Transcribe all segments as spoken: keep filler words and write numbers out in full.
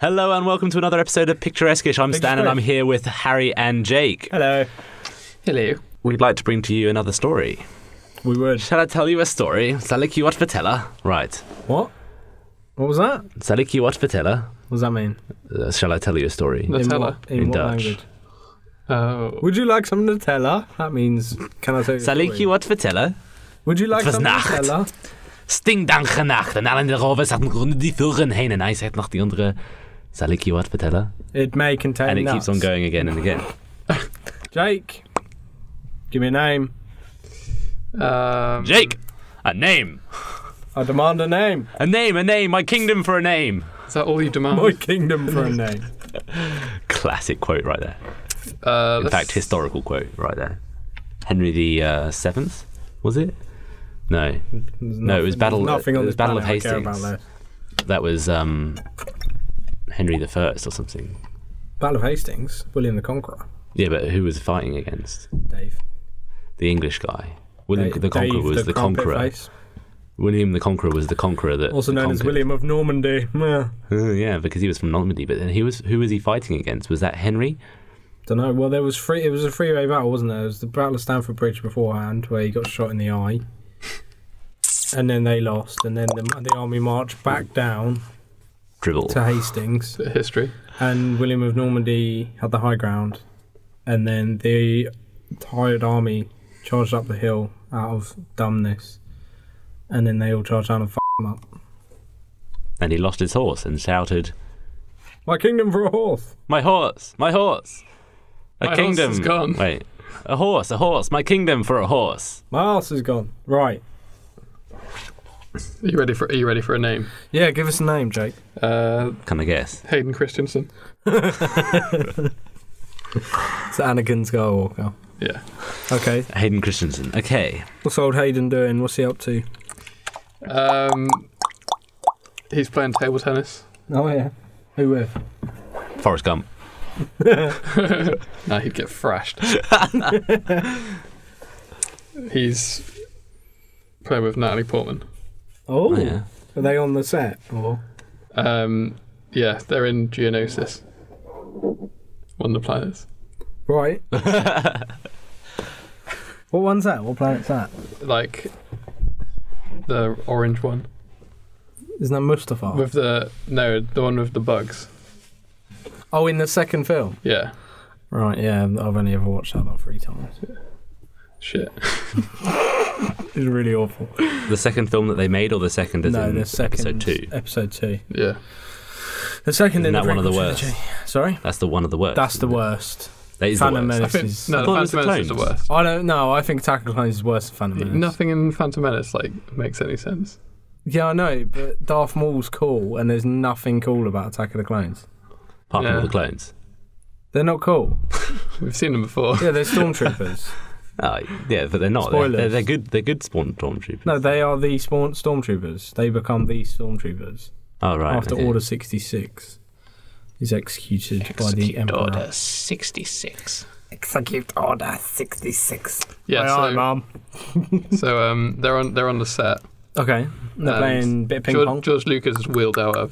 Hello and welcome to another episode of Picturesque-ish. I'm Stan and I'm here with Harri and Jake. Hello. Hello. We'd like to bring to you another story. We would. Shall I tell you a story? Saliki wat vertella. Right. What? What was that? Saliki wat vertella. What does that mean? Uh, shall I tell you a story? Nutella. In, in, in what Dutch. Language? Oh. Would you like some Nutella? That means, can I tell you a story? Saliki wat vertella. Would you like some Nacht. Nutella? Stingdangenacht. En alle roven zaten groene die vulgen heen. En hij zegt nog die andere... Saliki wat vertella. It may contain And it nuts. Keeps on going again and again. Jake. Give me a name. Um, Jake. A name. I demand a name. A name, a name. My kingdom for a name. Is that all you demand? My kingdom for a name. Classic quote right there. Uh, In let's... fact, historical quote right there. Henry the uh, Seventh, was it? No. Nothing, no, it was Battle, nothing on it was Battle of Hastings. I care about that. That was... Um, Henry the First or something. Battle of Hastings, William the Conqueror. Yeah, but who was fighting against? Dave. The English guy. William Dave, the Conqueror Dave was the, the Conqueror. Face. William the Conqueror was the Conqueror that also known conquered. As William of Normandy. Yeah. Uh, yeah, because he was from Normandy. But then he was who was he fighting against? Was that Henry? Don't know. Well, there was free. It was a three-way battle, wasn't there? It was the Battle of Stamford Bridge beforehand, where he got shot in the eye, and then they lost, and then the, the army marched back down. Dribble. To Hastings. History. And William of Normandy had the high ground. And then the tired army charged up the hill out of dumbness. And then they all charged down and f***ed him up. And he lost his horse and shouted, "My kingdom for a horse! My horse! My horse! A my kingdom! Horse is gone. Wait. A horse! A horse! My kingdom for a horse! My horse is gone." Right. Are you ready for? Are you ready for a name? Yeah, give us a name, Jake. Uh, Can I guess? Hayden Christensen. It's Anakin Skywalker. Yeah. Okay. Hayden Christensen. Okay. What's old Hayden doing? What's he up to? Um, he's playing table tennis. Oh yeah. Who with? Forrest Gump. No, he'd get thrashed. He's playing with Natalie Portman. Oh, oh yeah. Are they on the set? Or? Um, yeah, they're in Geonosis. One of the planets. Right. What one's that? What planet's that? Like, the orange one. Isn't that Mustafar? With the, no, the one with the bugs. Oh, in the second film? Yeah. Right, yeah, I've only ever watched that like three times. Yeah. Shit. It's really awful. The second film that they made, or the second is no, in the second, episode two? Episode two. Yeah. The second Isn't in that the one of the worst? Trilogy. Sorry? That's the one of the worst. That's the worst. That is Phantom the worst. Menace. No, the Phantom Menace is the worst. I don't know. I think Attack of the Clones is worse than Phantom Menace. Nothing in Phantom Menace like makes any sense. Yeah, I know, but Darth Maul's cool, and there's nothing cool about Attack of the Clones. Apart from yeah. all the clones. They're not cool. We've seen them before. Yeah, they're stormtroopers. Uh, yeah, but they're not. They're, they're, they're good. They're good spawn stormtroopers. No, they are the spawn stormtroopers. They become the stormtroopers. Oh right. After okay. Order sixty-six is executed Execute by the Emperor. Order sixty-six. Execute Order sixty-six. Yeah, aye, so, Mum. So um, they're on. They're on the set. Okay. They're playing a bit of ping George, pong. George Lucas has wheeled out a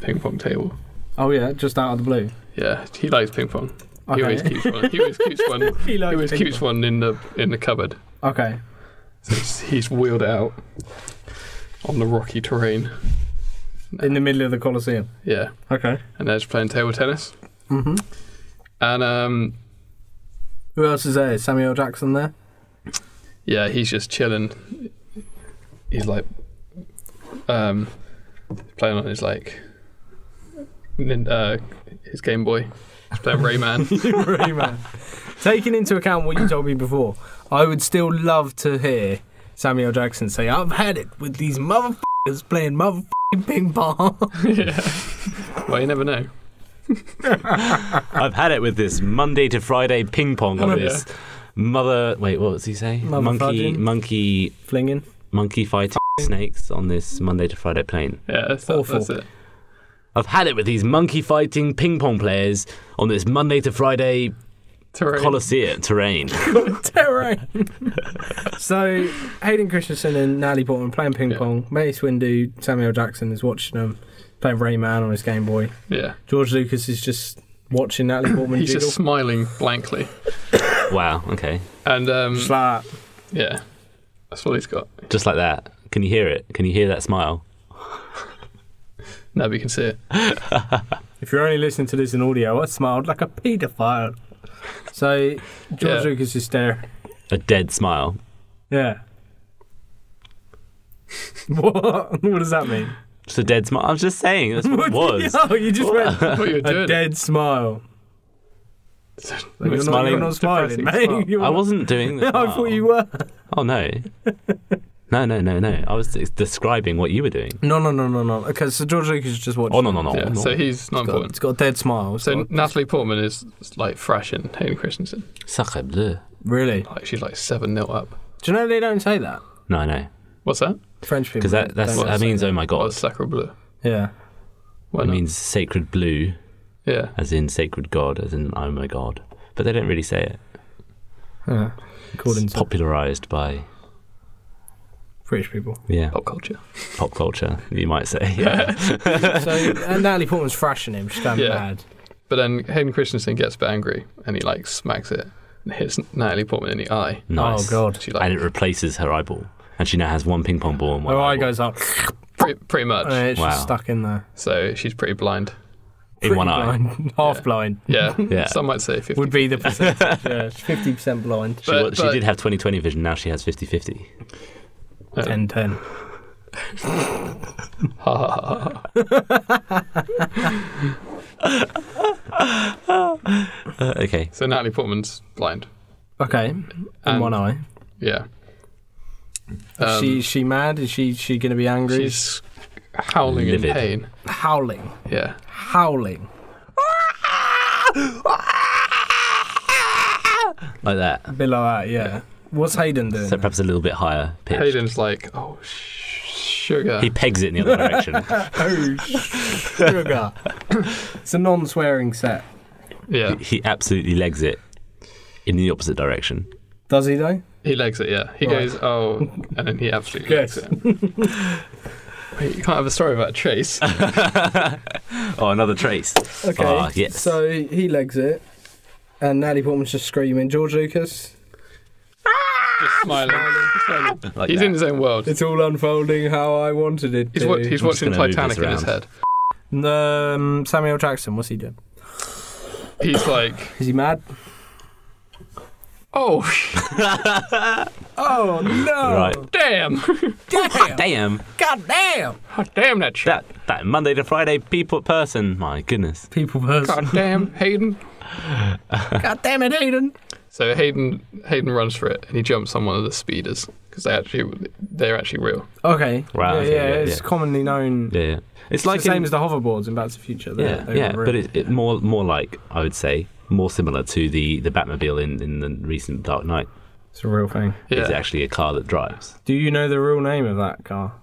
ping pong table. Oh yeah, just out of the blue. Yeah, he likes ping pong. Okay. He always keeps one. He always keeps one. he he always keeps one in the in the cupboard. Okay. So he's, he's wheeled out on the rocky terrain. In the middle of the Colosseum. Yeah. Okay. And they're just playing table tennis. Mm-hmm. And um, who else is there? Is Samuel Jackson there? Yeah, he's just chilling. He's like um, playing on his like uh, his Game Boy. Playing Rayman. Rayman. Taking into account what you told me before, I would still love to hear Samuel Jackson say, "I've had it with these motherfuckers playing motherfucking ping pong." Yeah. Well, you never know. I've had it with this Monday to Friday ping pong on this yeah. mother. Wait, what was he saying? Mother monkey, fudging. monkey flinging, monkey fighting snakes on this Monday to Friday plane. Yeah, that's awful. That's it. I've had it with these monkey-fighting ping-pong players on this Monday to Friday terrain. Colosseum terrain. Terrain. So, Hayden Christensen and Natalie Portman playing ping-pong. Yeah. Mace Windu, Samuel Jackson is watching them playing Rayman on his Game Boy. Yeah. George Lucas is just watching Natalie Portman. He's doodle. Just smiling blankly. Wow. Okay. And um, just like that. Yeah. That's all he's got. Just like that. Can you hear it? Can you hear that smile? Nobody can see it. If you're only listening to this in audio, I smiled like a paedophile. So George yeah. Lucas is there. A dead smile. Yeah. What? What does that mean? Just a dead smile. I was just saying. That's what it was. Oh, you just went a doing? Dead smile. Like you're, not, you're not smiling, mate. You're I not. wasn't doing that. No, I thought you were. Oh no. No, no, no, no. I was describing what you were doing. No, no, no, no, no. Okay, so George Lucas is just watching. Oh, no, no, no. Yeah, no. So he's not it's important. Got, it's got a dead smile. So got... Natalie Portman is like thrashing Hayden Christensen. Sacre bleu. Really? Like, she's like seven nil up. Do you know they don't say that? No, no. What's that? French people. Because that, that's, that means, oh my God. What's sacre bleu? Yeah. Why it not? Means sacred blue. Yeah. As in sacred God, as in oh my God. But they don't really say it. Yeah. According it's to... popularised by... British people. Yeah. Pop culture. Pop culture, you might say. Yeah. So and Natalie Portman's thrashing him. She's going yeah. mad. But then Hayden Christensen gets a bit angry and he like smacks it and hits Natalie Portman in the eye. Nice. Oh, God. She, like, and it replaces her eyeball. And she now has one ping pong ball and one her eyeball. Eye goes up. Pretty, pretty much. And it's wow. just stuck in there. So she's pretty blind. In pretty one blind. Eye. Half yeah. blind. Yeah. yeah. Some might say fifty. Would be the percentage. Yeah. fifty percent blind. But, she, but, she did have twenty twenty vision. Now she has fifty fifty. ten ten. uh, okay. So Natalie Portman's blind. Okay. In and, one eye. Yeah. Is um, she she mad? Is she she gonna be angry? She's howling Livid. in pain. Howling. Yeah. Howling. Like that. A bit like that. Yeah. yeah. What's Hayden doing? So perhaps a little bit higher pitch. Hayden's like, oh, sugar. He pegs it in the other direction. Oh, sugar. It's a non-swearing set. Yeah. He, he absolutely legs it in the opposite direction. Does he, though? He legs it, yeah. He right. goes, oh, and then he absolutely yes. legs it. Wait, you can't have a story about a trace. Oh, another trace. Okay, oh, yes. So he legs it, and Natalie Portman's just screaming, George Lucas... Just smiling. smiling. Like he's that. in his own world. It's all unfolding how I wanted it to. He's, wa he's watching Titanic in his head. Um, Samuel Jackson, what's he doing? He's like... Is he mad? Oh. Oh, no. Right. Damn. Damn. Hot damn. God damn. Hot damn that shit. That, that Monday to Friday people person. My goodness. People person. God damn, Hayden. God damn it, Hayden. So Hayden Hayden runs for it and he jumps on one of the speeders because they actually they're actually real. Okay. Wow. Yeah, okay, yeah, yeah it's yeah. commonly known. Yeah. yeah. It's, it's like the in, same as the hoverboards in Back to the Future. Yeah. Yeah. But it, it more more like I would say more similar to the the Batmobile in in the recent Dark Knight. It's a real thing. Yeah. It's actually a car that drives. Do you know the real name of that car?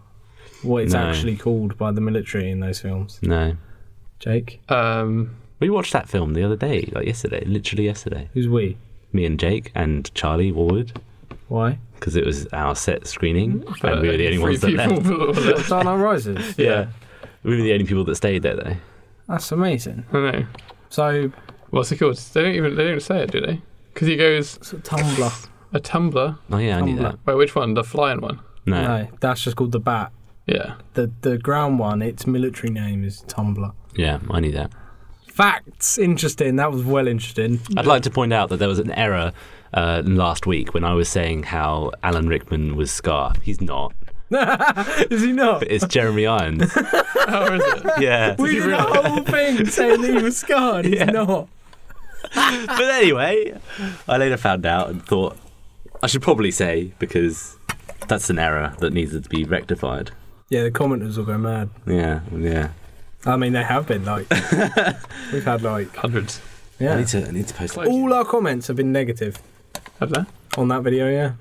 What it's no. actually called by the military in those films? No. Jake. Um. We watched that film the other day, like yesterday, literally yesterday. Who's we? Me and Jake and Charlie Warwood. Why? Because it was our set screening, but and we were the only ones that left. Dark Knight Rises. Yeah. yeah, we were the only people that stayed there, though. That's amazing. I know. So, what's it called? They don't even they don't say it, do they? Because he goes it's a tumbler. A tumbler. Oh yeah, I knew that. Wait, which one? The flying one? No, no, that's just called the bat. Yeah. The the ground one. Its military name is tumbler. Yeah, I knew that. Facts. Interesting. That was well interesting. I'd like to point out that there was an error uh, last week when I was saying how Alan Rickman was Scar. He's not. Is he not? But it's Jeremy Irons. Oh, is it? Yeah. We did a whole thing saying that he was Scar and he's yeah. not. But anyway, I later found out and thought I should probably say because that's an error that needs to be rectified. Yeah, the commenters will go mad. Yeah, yeah. I mean, they have been, like, we've had, like... Hundreds. Yeah. I need to, I need to post... Close. All our comments have been negative. Have they? On that video, yeah.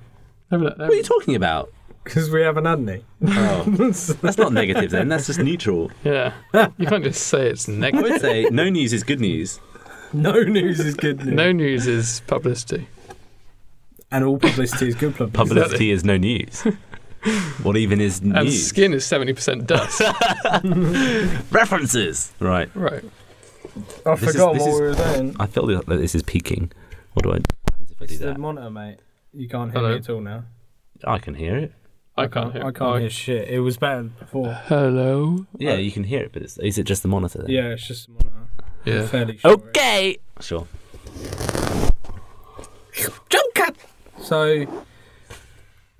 Have that, have what are you talking about? Because we haven't had any. Oh. That's not negative, then. That's just neutral. Yeah. You can't just say it's negative. I would say no news is good news. No news is good news. No news is publicity. And all publicity is good publicity. Publicity is no news. What even is new? And skin is seventy percent dust. References! Right. Right. I this forgot is, what is, we were saying. I feel like this is peaking. What do I do if I do it's that? The monitor, mate. You can't hear Hello. me at all now. I can hear it. I can't hear it. I can't oh. hear shit. It was better before. Hello? Yeah, you can hear it, but it's, is it just the monitor then? Yeah, it's just the monitor. Yeah. Fairly sure okay! It. Sure. Joker! So,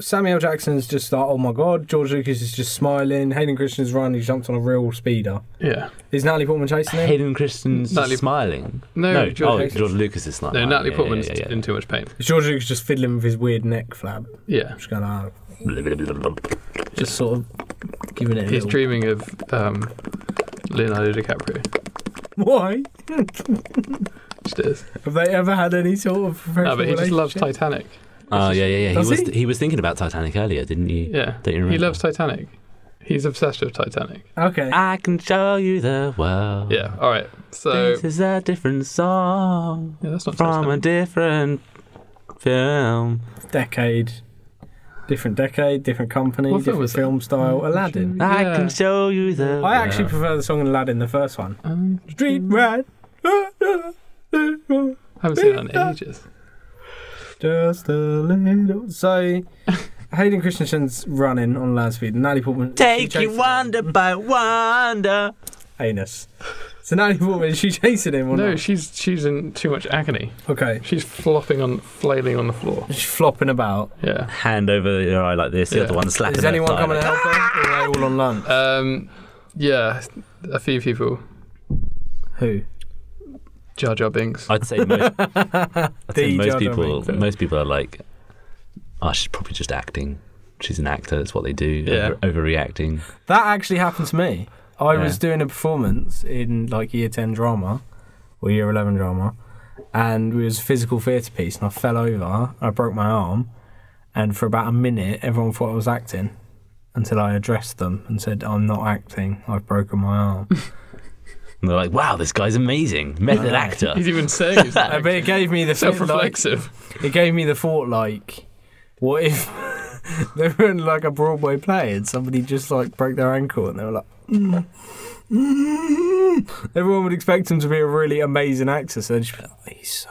Samuel Jackson's just like, oh my god. George Lucas is just smiling. Hayden Christensen's running. He jumped on a real speeder. Yeah. Is Natalie Portman chasing him? Hayden Christensen's Natalie... smiling. No, no George, oh, George Lucas is smiling. No, Natalie yeah, Portman's yeah, yeah, yeah. in too much pain. George Lucas just fiddling with his weird neck flap. Yeah. Just going out. Just sort of giving it a He's little... dreaming of um, Leonardo DiCaprio. Why? Just is. Have they ever had any sort of professional No, but he just loves Titanic. Oh, yeah, yeah, yeah. He was, he? he was thinking about Titanic earlier, didn't he? Yeah. Don't you remember? He loves Titanic. He's obsessed with Titanic. Okay. I can show you the world. Yeah, all right. So this is a different song yeah, that's not from Titanic. A different film. Decade. Different decade, different company, what different film that? style. Aladdin. Yeah. I can show you the world. I actually prefer the song in Aladdin, the first one. Um, Street Ride. I haven't seen it in ages. Just a little. So, Hayden Christensen's running on land speed. Natalie Portman. Take you wonder him. by wonder. Anus. So Natalie Portman, is she chasing him or no, not? No, she's she's in too much agony. Okay. She's flopping on, flailing on the floor. She's flopping about. Yeah. Hand over your eye like this. The yeah. other one slapping. Is anyone coming to help her? Or are they all on land? Um, yeah, a few people. Who? Jar Jar Binks. I'd say most, I'd say most Jar Jar people. Binks. Most people are like, oh, she's probably just acting. She's an actor. That's what they do. Yeah. Over, overreacting. That actually happened to me. I yeah. was doing a performance in like year ten drama, or year eleven drama, and it was a physical theatre piece. And I fell over. I broke my arm, and for about a minute, everyone thought I was acting, until I addressed them and said, "I'm not acting. I've broken my arm." And they're like, wow, this guy's amazing. Method actor. He's even saying he's But it gave me the self-reflexive. Like, it gave me the thought, like, what if they were in, like, a Broadway play and somebody just, like, broke their ankle and they were like, mm, mm. Everyone would expect him to be a really amazing actor, so they'd just be like, oh, he's so...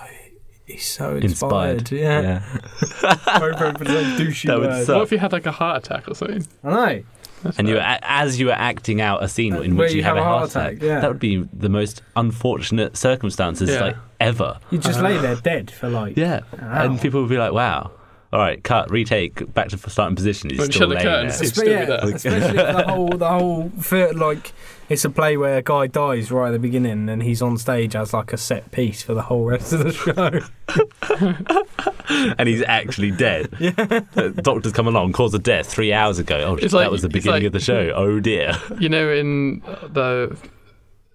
He's so inspired. inspired. Yeah. yeah. That would suck. What if you had, like, a heart attack or something? I know. That's and right. you were, as you were acting out a scene in which you, you have, have a heart attack, attack yeah. that would be the most unfortunate circumstances yeah. like ever. You'd just uh, lay there dead for like... Yeah, ow. And people would be like, wow, all right, cut, retake, back to starting position. He's still laying there. Especially, yeah, there. especially the whole, the whole feel like it's a play where a guy dies right at the beginning and he's on stage as like a set piece for the whole rest of the show. And he's actually dead. Yeah. Doctors come along, cause of death three hours ago. Oh, shit, like, that was the beginning like, of the show. Oh dear. You know, in the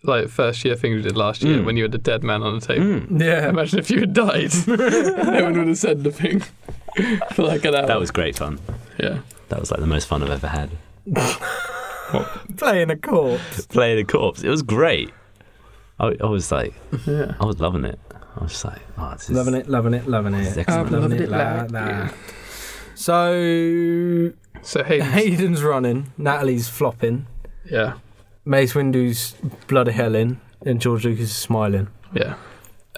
like first year thing we did last year, mm. when you had a dead man on the table. Mm. Yeah. Imagine if you had died. No one would have said anything for like an hour. That was great fun. Yeah. That was like the most fun I've ever had. Playing a corpse. Playing a corpse. It was great. I, I was like, yeah. I was loving it. I was just like, oh, this is... Loving it, loving it, loving it. Excellent. Loving, loving it, it like that. that. So, so Hayden's, Hayden's running, Natalie's flopping. Yeah. Mace Windu's bloody hell in, and George Lucas is smiling. Yeah.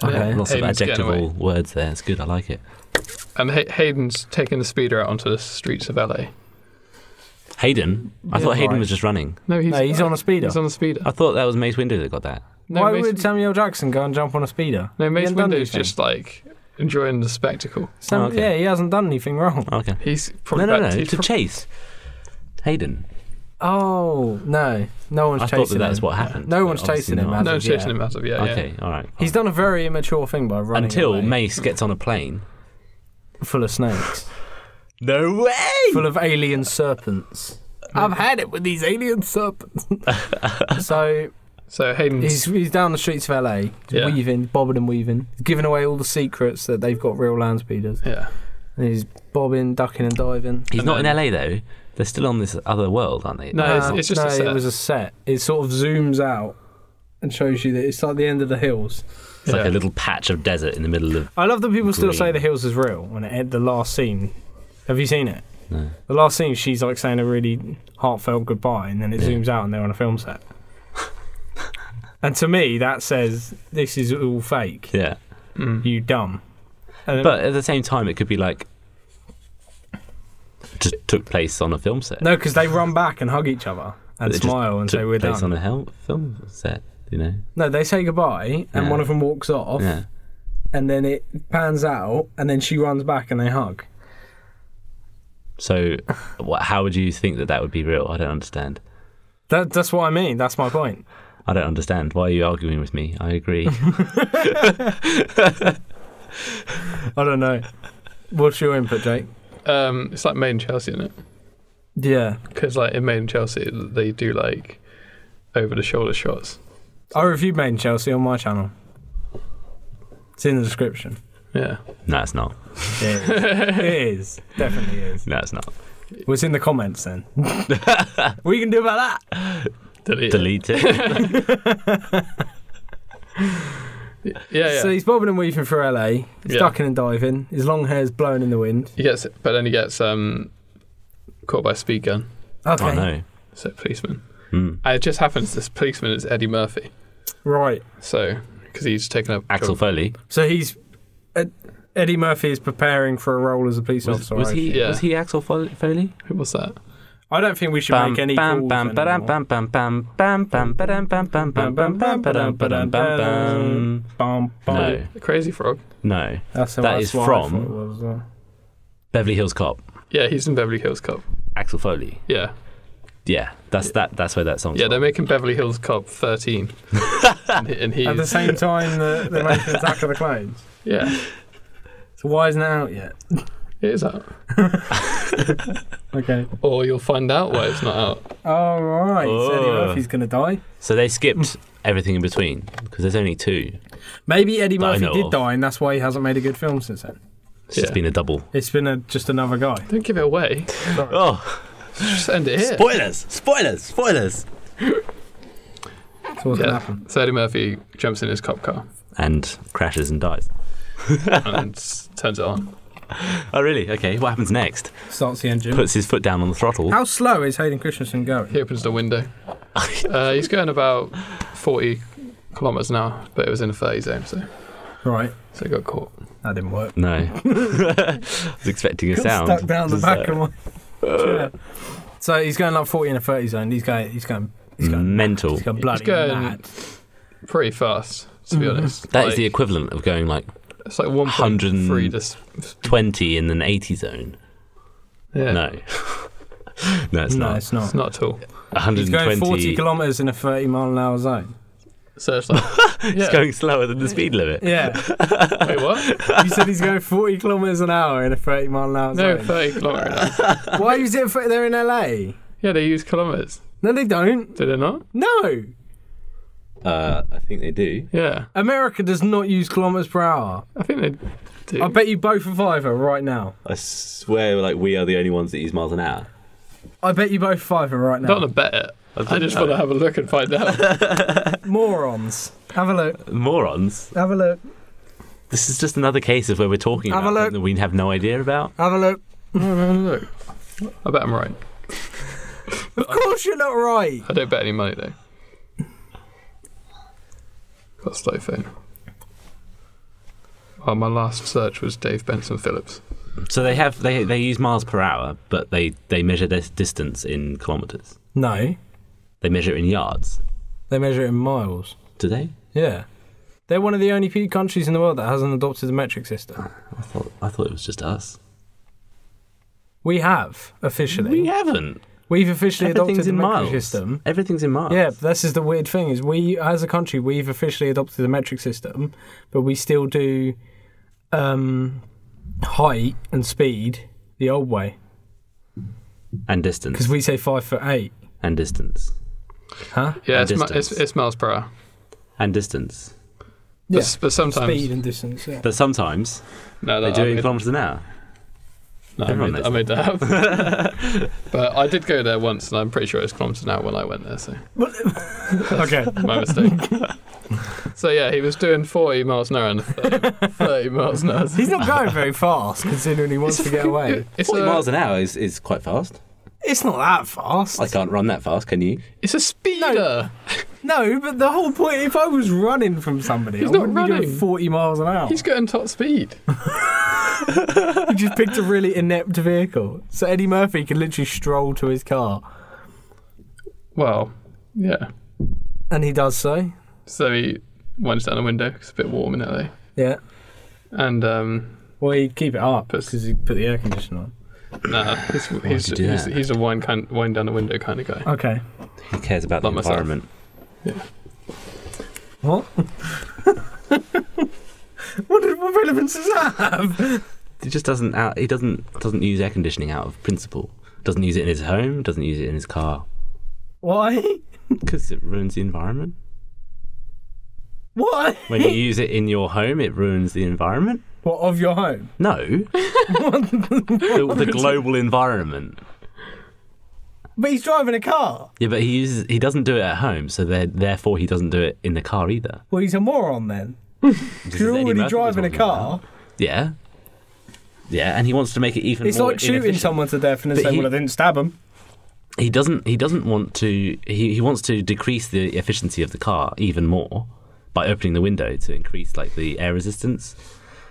Okay. Yeah. Lots Hayden's of adjectival words there. It's good, I like it. And Hay Hayden's taking the speeder out onto the streets of L A. Hayden? I yeah, thought Hayden right. was just running. No, he's, no, he's uh, on a speeder. He's on a speeder. I thought that was Mace Windu that got that. No, Why Mace would Samuel Jackson go and jump on a speeder? No, Mace Windu's just like enjoying the spectacle. Sam, oh, okay. Yeah, he hasn't done anything wrong. Okay, he's probably no, no, no. To chase Hayden. Oh no, no one's I chasing. I thought that that's what happened. No one's chasing him. Not. No one's chasing him out of yeah. Okay, all right. Fine. He's done a very immature thing by running until away. Mace gets on a plane full of snakes. No way! Full of alien serpents. I've had it with these alien serpents. so. So Hayden, he's, he's down the streets of L A, yeah. weaving, bobbing and weaving, giving away all the secrets that they've got real land speeders. Yeah, and he's bobbing, ducking, and diving. He's and not then, in L A though; they're still on this other world, aren't they? No, no it's, it's just no, a set. It was a set. It sort of zooms out and shows you that it's like the end of the hills. It's yeah. like a little patch of desert in the middle of. I love that people green. still say the hills is real when it at the last scene. Have you seen it? No. The last scene, she's like saying a really heartfelt goodbye, and then it yeah. zooms out, and they're on a film set. And to me, that says this is all fake. Yeah, mm. you dumb. And but at the same time, it could be like just took place on a film set. No, because they run back and hug each other and smile and say we're done. Took place on a hel- film set, you know. No, they say goodbye, and yeah. one of them walks off, yeah. and then it pans out, and then she runs back and they hug. So what, how would you think that that would be real? I don't understand. That, that's what I mean. That's my point. I don't understand. Why are you arguing with me? I agree. I don't know. What's your input, Jake? Um, it's like Made in Chelsea, isn't it? Yeah. Because like in Made in Chelsea, they do like over-the-shoulder shots. I reviewed Made in Chelsea on my channel. It's in the description. Yeah. No, it's not. It is. It is. Definitely is. No, it's not. What's in the comments then? What you can do about that? Delete, Delete it. it. yeah, yeah. So he's bobbing and weaving for L A. He's yeah. ducking and diving. His long hair's blowing in the wind. He gets, but then he gets um, caught by a speed gun. Okay. I know. So policeman. Mm. And it just happens. This policeman is Eddie Murphy. Right. So because he's taken up Axel Foley. So he's. Uh, Eddie Murphy is preparing for a role as a police was, officer. Was he? Yeah. Was he Axel Foley? Who was that? I don't think we should bam, make any calls anymore. No, Crazy Frog. No, that's that is from was, uh... Beverly Hills Cop. Yeah, he's in Beverly Hills Cop. Axel Foley. Yeah, yeah, that's yeah. that. That's where that song. Yeah, from. They're making Beverly Hills Cop thirteen, and, and he's... at the same time that they're making Attack of the Clones. Yeah. So why isn't it out yet? It is out. Okay. Or you'll find out why it's not out. All right. Oh. So Eddie Murphy's going to die. So they skipped everything in between because there's only two. Maybe Eddie Murphy did of. die and that's why he hasn't made a good film since then. It's yeah. just been a double. It's been a, just another guy. Don't give it away. Sorry. Oh. Just end it here. Spoilers. Spoilers. Spoilers. So what's yeah. going to happen? So Eddie Murphy jumps in his cop car. And crashes and dies. And turns it on. Oh really? Okay. What happens next? Starts the engine. Puts his foot down on the throttle. How slow is Hayden Christensen going? He opens the window. uh, he's going about forty kilometres an hour, but it was in a thirty zone, so right. So he got caught. That didn't work. No. I was expecting a got sound. Stuck down the back of my. So he's going like forty in a thirty zone. He's going. He's going. He's going mental. He's going bloody he's going mad. Pretty fast, to be mm. honest. That like, is the equivalent of going like. It's like one hundred twenty in an eighty zone. Yeah. No. No, it's no, not. it's not. It's not at all. one hundred twenty. He's going forty kilometres in a thirty mile an hour zone. So it's like... yeah. He's going slower than the speed limit. Yeah. Wait, what? You said he's going forty kilometres an hour in a thirty mile an hour zone. No, thirty kilometres. Why is it they're in L A? Yeah, they use kilometres. No, they don't. Do they not? No. Uh, I think they do. Yeah. America does not use kilometres per hour. I think they do. I bet you both of fiver right now. I swear, like, we are the only ones that use miles an hour. I bet you both fiver right now. I don't want to bet it. I, I just want to have a look and find out. Morons. Have a look. Morons? Have a look. This is just another case of where we're talking have about that we have no idea about. Have a look. Have a look. I bet I'm right. Of course you're not right. I don't bet any money, though. That's slow phone. Oh, my last search was Dave Benson Phillips. So they have they they use miles per hour, but they they measure their distance in kilometers. No, they measure it in yards. They measure it in miles. Do they? Yeah, they're one of the only few countries in the world that hasn't adopted the metric system. I thought I thought it was just us. We have officially. We haven't. We've officially adopted the metric system. Everything's in miles. Yeah, this is the weird thing, is we, as a country, we've officially adopted the metric system, but we still do um, height and speed the old way. And distance. Because we say five foot eight. And distance. Huh? Yeah, it's, distance. Mi- it's, it's miles per hour. And distance. Yeah. But, but sometimes... Speed and distance, yeah. But sometimes no, they do it in kilometres an hour. No, I made, I made that up. But I did go there once, and I'm pretty sure it's kilometres an hour when I went there. So, okay, my mistake. So yeah, he was doing forty miles an hour and thirty miles an hour. He's not going very fast, considering he wants to get away. forty a, miles an hour is, is quite fast. It's not that fast. I can't run that fast, can you? It's a speeder. No, no, but the whole point, if I was running from somebody, he's I not running. Be doing forty miles an hour. He's going top speed. He just picked a really inept vehicle. So Eddie Murphy can literally stroll to his car. Well, yeah. And he does so. So he winds down the window, because it's a bit warm in L A. Yeah. And, um... well, he'd keep it up, because he put the air conditioner on. Nah, he's, he's, he's, he's, he's a wind, kind, wind down the window kind of guy. Okay. He cares about Not the myself. environment. Yeah. What? what, did, what relevance does that have? He just doesn't, out, he doesn't, doesn't use air conditioning out of principle. Doesn't use it in his home, doesn't use it in his car. Why? Because it ruins the environment. Why? When you use it in your home, it ruins the environment. What, of your home? No. the, the global environment. But he's driving a car. Yeah, but he uses, he doesn't do it at home, so therefore he doesn't do it in the car either. Well, he's a moron then. Because you're already driving a car. Yeah. Yeah, and he wants to make it even it's more It's like shooting someone to death and then saying, well, I didn't stab him. He doesn't, he doesn't want to... He, he wants to decrease the efficiency of the car even more by opening the window to increase like the air resistance,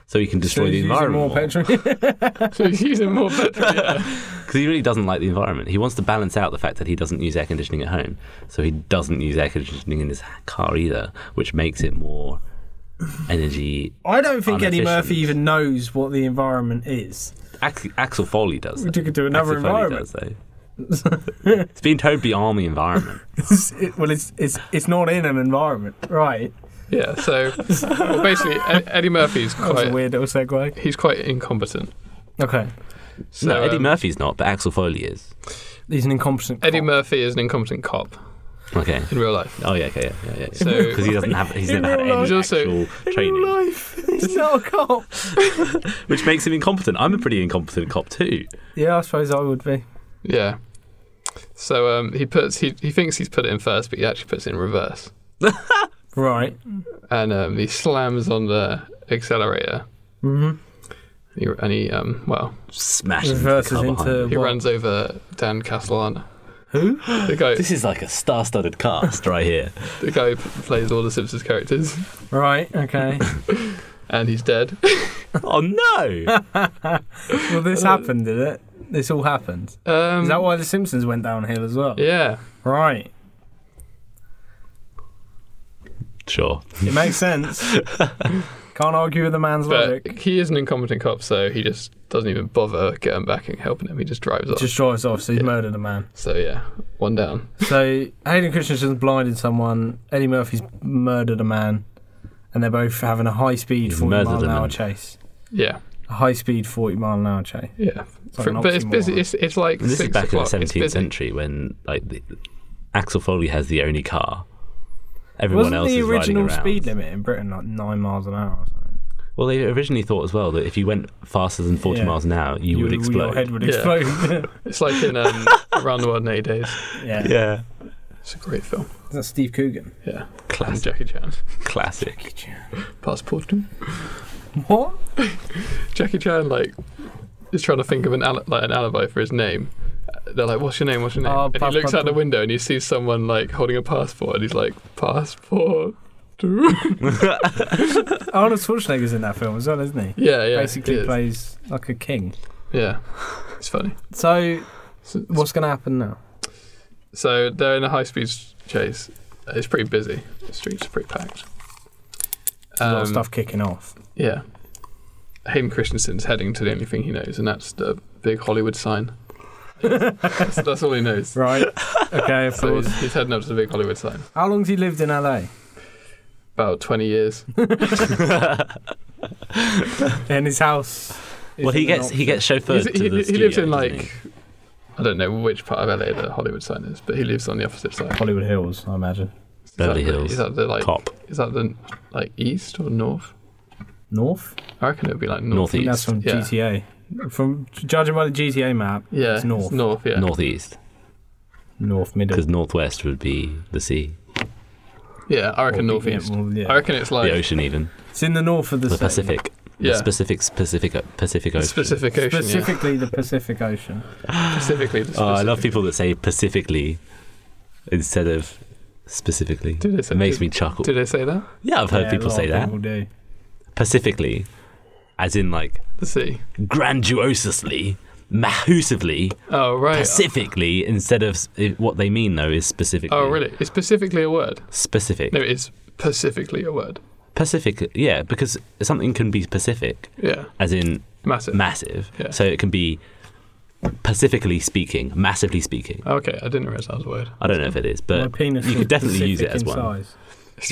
so he can destroy so the environment more. Using more petrol. So he's using more petrol, yeah. Because he really doesn't like the environment. He wants to balance out the fact that he doesn't use air conditioning at home, so he doesn't use air conditioning in his car either, which makes it more energy I don't think Eddie Murphy even knows what the environment is. Ax- Axel Foley does. Though. We took it to another Axel environment. Foley does, though. It's being totally on the environment. it's, it, well, it's it's it's not in an environment, right? Yeah, so well, basically, Eddie Murphy's quite... That was a weird little segue. He's quite incompetent. Okay. So, no, Eddie um, Murphy's not, but Axel Foley is. He's an incompetent Eddie cop. Murphy is an incompetent cop. Okay. In real life. Oh, yeah, okay, yeah, yeah, yeah. So, because he doesn't have... He's never had any life, actual also, training. In real life, he's not a cop. Which makes him incompetent. I'm a pretty incompetent cop, too. Yeah, I suppose I would be. Yeah. So um, he puts... He, he thinks he's put it in first, but he actually puts it in reverse. Right. And um, he slams on the accelerator. Mm-hmm. He, and he, um, well... smashes reverses into, the car into He what? runs over Dan Castellaneta. Who? The guy, this is like a star-studded cast right here. The guy who p- plays all the Simpsons characters. Right, okay. And he's dead. Oh, no! Well, this uh, happened, did it? This all happened? Um, is that why the Simpsons went downhill as well? Yeah. Right. Sure. It makes sense. Can't argue with the man's but logic. He is an incompetent cop, so he just doesn't even bother getting back and helping him. He just drives off. Just drives off, so he's yeah. murdered a man. So, yeah, one down. So, Hayden Christensen's blinded someone, Eddie Murphy's murdered a man, and they're both having a high-speed forty-mile-an-hour chase. Yeah. A high-speed forty-mile-an-hour chase. Yeah. It's like For, but it's busy. It's, it's like and This six is back o'clock. in the seventeenth century when like the, Axel Foley has the only car. Everyone Wasn't else the is riding around. Original speed limit in Britain like nine miles an hour or something? Well, they originally thought as well that if you went faster than forty yeah. miles an hour, you, you would explode. Your head would explode. Yeah. It's like in um, Around the World in Eighty Days. Yeah, yeah, it's a great film. Is that Steve Coogan? Yeah, classic. And Jackie Chan. Classic. Jackie Chan. Passport. What? Jackie Chan like is trying to think of an al- like an alibi for his name. They're like, what's your name, what's your name? Uh, and he looks out the window and he sees someone, like, holding a passport, and he's like, passport. Arnold Schwarzenegger's in that film as well, isn't he? Yeah, yeah. Basically plays, like, a king. Yeah, it's funny. So, so what's going to happen now? So, they're in a high-speed chase. It's pretty busy. The streets are pretty packed. Um, a lot of stuff kicking off. Yeah. Hayden Christensen's heading to the only thing he knows, and that's the big Hollywood sign. that's, that's all he knows. Right. Okay, of so course. He's, he's heading up to the big Hollywood sign. How long's he lived in L A? About twenty years. And his house. Well, he gets he gets chauffeured he, to the he, studio, he lives in, like, he? I don't know which part of L A the Hollywood sign is, but he lives on the opposite side. Hollywood Hills, I imagine. Beverly Hills. Is that the, like, Cop. Is that the, like, east or north? North? I reckon it would be, like, north northeast. That's from yeah. G T A. From judging by the G T A map, yeah, it's north. It's north, yeah. Northeast. North middle. Because northwest would be the sea. Yeah, I reckon northeast. Well, yeah. I reckon it's like the Ocean Eden. It's in the north of the, the Pacific. Yeah. The specific, specific, Pacific Ocean. Pacific Ocean. Specifically, yeah. the Pacific Ocean. Specifically, the Pacific. Oh, I love people that say "pacifically" instead of "specifically." Do they say, it makes do, me chuckle. Do they say that? Yeah, I've heard yeah, people say that. People do. Pacifically, as in like the sea, grandiosely. Mahoosively, oh, right. Pacifically, oh. instead of what they mean though is specifically. Oh, really? Is specifically a word? Specific. No, it is specifically a word. Pacific, yeah, because something can be Pacific, yeah, as in massive. Massive. Yeah. So it can be pacifically speaking, massively speaking. Okay, I didn't realise that was a word. I don't know if it is, but you could definitely use it as one. Size.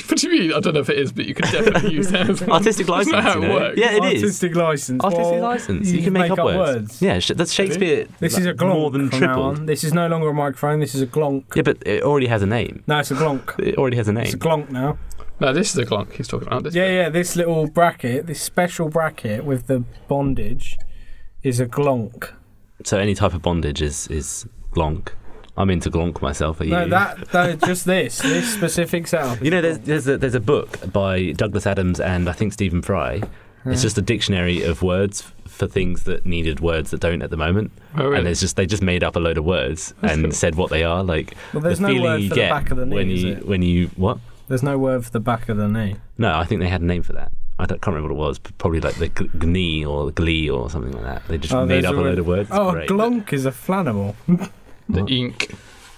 What do you mean? I don't know if it is, but you can definitely use that as well. Artistic license. That's how it you know? Works. Yeah, it Artistic is. Artistic license. Artistic well, license. You, you can make, make up, up words. words. Yeah, sh that's Shakespeare. This like, is a glonk. More than triple. This is no longer a microphone. This is a glonk. Yeah, but it already has a name. No, it's a glonk. It already has a name. It's a glonk now. No, this is a glonk he's talking about. This yeah, bit. yeah. This little bracket, this special bracket with the bondage, is a glonk. So any type of bondage is is glonk. I'm into glonk myself. Are you? No, that, that just this, this specific setup. You know, there's there's a, there's a book by Douglas Adams and I think Stephen Fry. Yeah. It's just a dictionary of words for things that needed words that don't at the moment. Oh, really? And it's just they just made up a load of words That's and cool. said what they are. Like well, there's the no feeling word you for get the back of the knee, when you when you what? There's no word for the back of the knee. No, I think they had a name for that. I don't, can't remember what it was, but probably like the gnee or glee or something like that. They just oh, made up a load of words. Oh, Great. A glonk is a flannel. The what? Ink.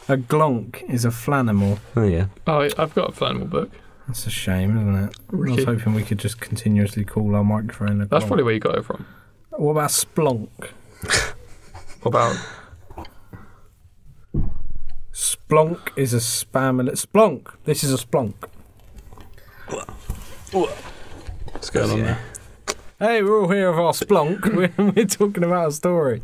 A glonk is a flanimal. Oh, yeah. Oh, I've got a flanimal book. That's a shame, isn't it? Ricky. I was hoping we could just continuously call our microphone a glonk. That's probably where you got it from. What about splonk? What about... Splonk is a spam... Splonk! This is a splonk. What's going on yeah. there? Hey, we're all here with our splonk. we're, we're talking about a story.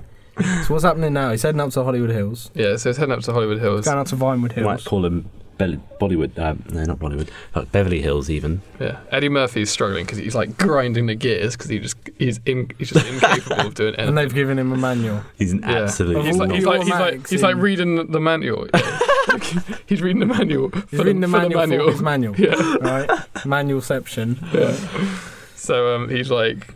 So what's happening now? He's heading up to Hollywood Hills. Yeah, so he's heading up to Hollywood Hills. He's going up to Vinewood Hills. Might call him Be Bollywood. Uh, no, not Bollywood. Like Beverly Hills, even. Yeah, Eddie Murphy's struggling because he's like grinding the gears because he just he's, in, he's just incapable of doing anything. And they've given him a manual. He's an yeah. absolute. He's like he's like, he's like he's like reading the manual. Yeah. like he's reading the manual. He's reading the, the manual. For manual. His manual. Yeah. Right. Manualception. Yeah. So um, he's like.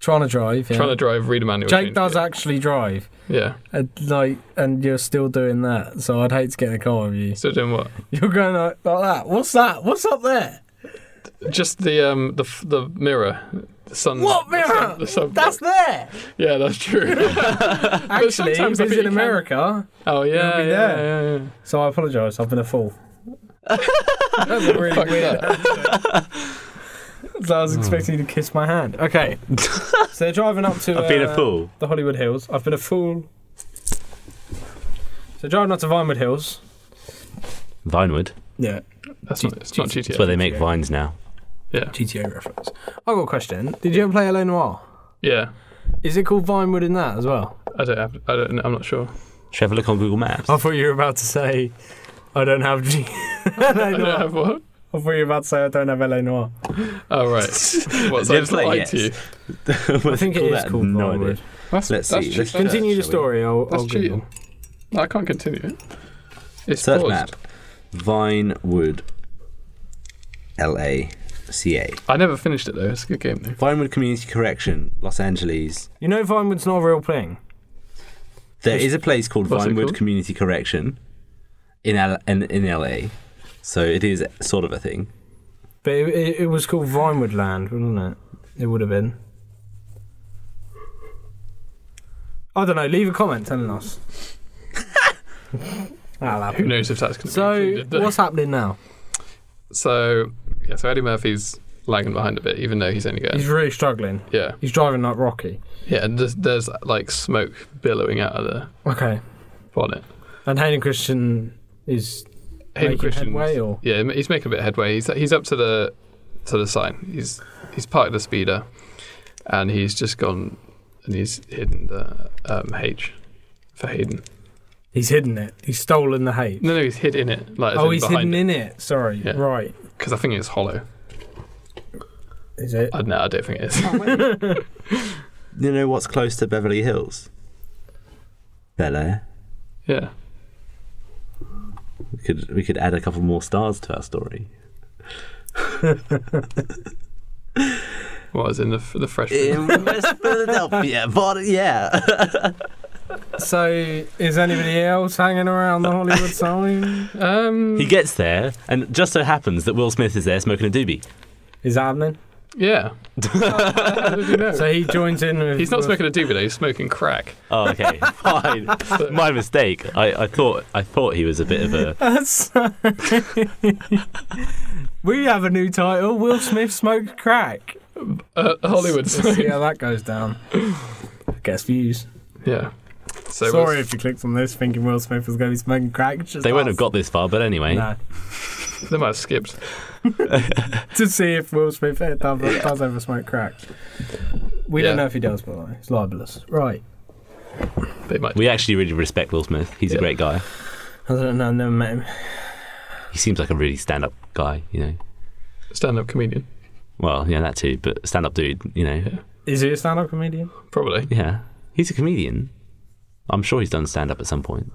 Trying to drive, yeah. Trying to drive, read a manual. Jake does it. actually drive. Yeah. And, like, and you're still doing that, so I'd hate to get in a car with you. Still doing what? You're going like, like that. What's that? What's up there? Just the um the the mirror. The sun. What mirror? The sun, the sun that's there. Yeah, that's true. actually, sometimes in America. Can... Oh yeah, it'll be yeah, there. yeah, yeah, yeah. So I apologise. I've been a fool. That was really Fuck weird. That. So I was expecting you to kiss my hand. Okay. So they're driving up to uh, I've been a fool. the Hollywood Hills. I've been a fool. So driving up to Vinewood Hills. Vinewood? Yeah. That's G not, it's G not G T A. That's where they make G T A. Vines now. Yeah. G T A reference. I've got a question. Did you ever play L A. Noire? Yeah. Is it called Vinewood in that as well? I don't have... I don't, I'm not sure. Should I have a look on Google Maps? I thought you were about to say, I don't have... G I don't have what? I thought you were about to say I don't have L A. Noire. Oh, right. What's that? It's like, yes. you? I think it is called no idea. That's, Let's that's see. Let's continue the story. I'll, that's I'll cheating. No, I can't continue it. It's Search paused. Map. Vinewood. L A C A. I never finished it, though. It's a good game, though. Vinewood Community Correction, Los Angeles. You know Vinewood's not a real thing? There What's, is a place called Vinewood called? Community Correction in, L in, in L A So it is sort of a thing. But it, it, it was called Vinewood Land, wasn't it? It would have been. I don't know. Leave a comment telling us. That'll happen. Who knows if that's going to so be included. So what's happening now? So yeah, so Eddie Murphy's lagging behind a bit, even though he's only going. He's really struggling. Yeah. He's driving like Rocky. Yeah, and there's, there's like smoke billowing out of the okay bonnet. And Hayden Christensen is. Hayden Christensen, or? Yeah, he's making a bit of headway. He's he's up to the to the sign. He's he's parked the speeder, and he's just gone and he's hidden the um, H for Hayden. He's hidden it. He's stolen the H. No, no, he's hidden it. Like, oh, he's hidden it. in it. Sorry, yeah. right. Because I think it's hollow. Is it? I, no, I don't think it is. Oh, you know what's close to Beverly Hills? Bel Air. Yeah. We could we could add a couple more stars to our story. What was in the the Fresh Prince? In West Philadelphia, but yeah. So, is anybody else hanging around the Hollywood sign? Um, he gets there, and just so happens that Will Smith is there smoking a doobie. Is that happening? Yeah. How did you know? So he joins in with... He's not smoking a doobie, though. He's smoking crack. Oh, okay. Fine. My mistake. I, I thought I thought he was a bit of a... Sorry. We have a new title. Will Smith smoked crack. Uh, Hollywood sign. Let's see how that goes down. Gets views. Yeah. So sorry was, if you clicked on this thinking Will Smith was going to be smoking crack. Just they wouldn't have got this far, but anyway. No. They might have skipped. To see if Will Smith does, does ever smoke crack. We yeah. don't know if he does, by the way. It's libelous. Right. They might. We actually really respect Will Smith. He's yeah. a great guy. I don't know. I've never met him. He seems like a really stand-up guy, you know. Stand-up comedian. Well, yeah, that too, but stand-up dude, you know. Yeah. Is he a stand-up comedian? Probably. Yeah. He's a comedian. I'm sure he's done stand-up at some point.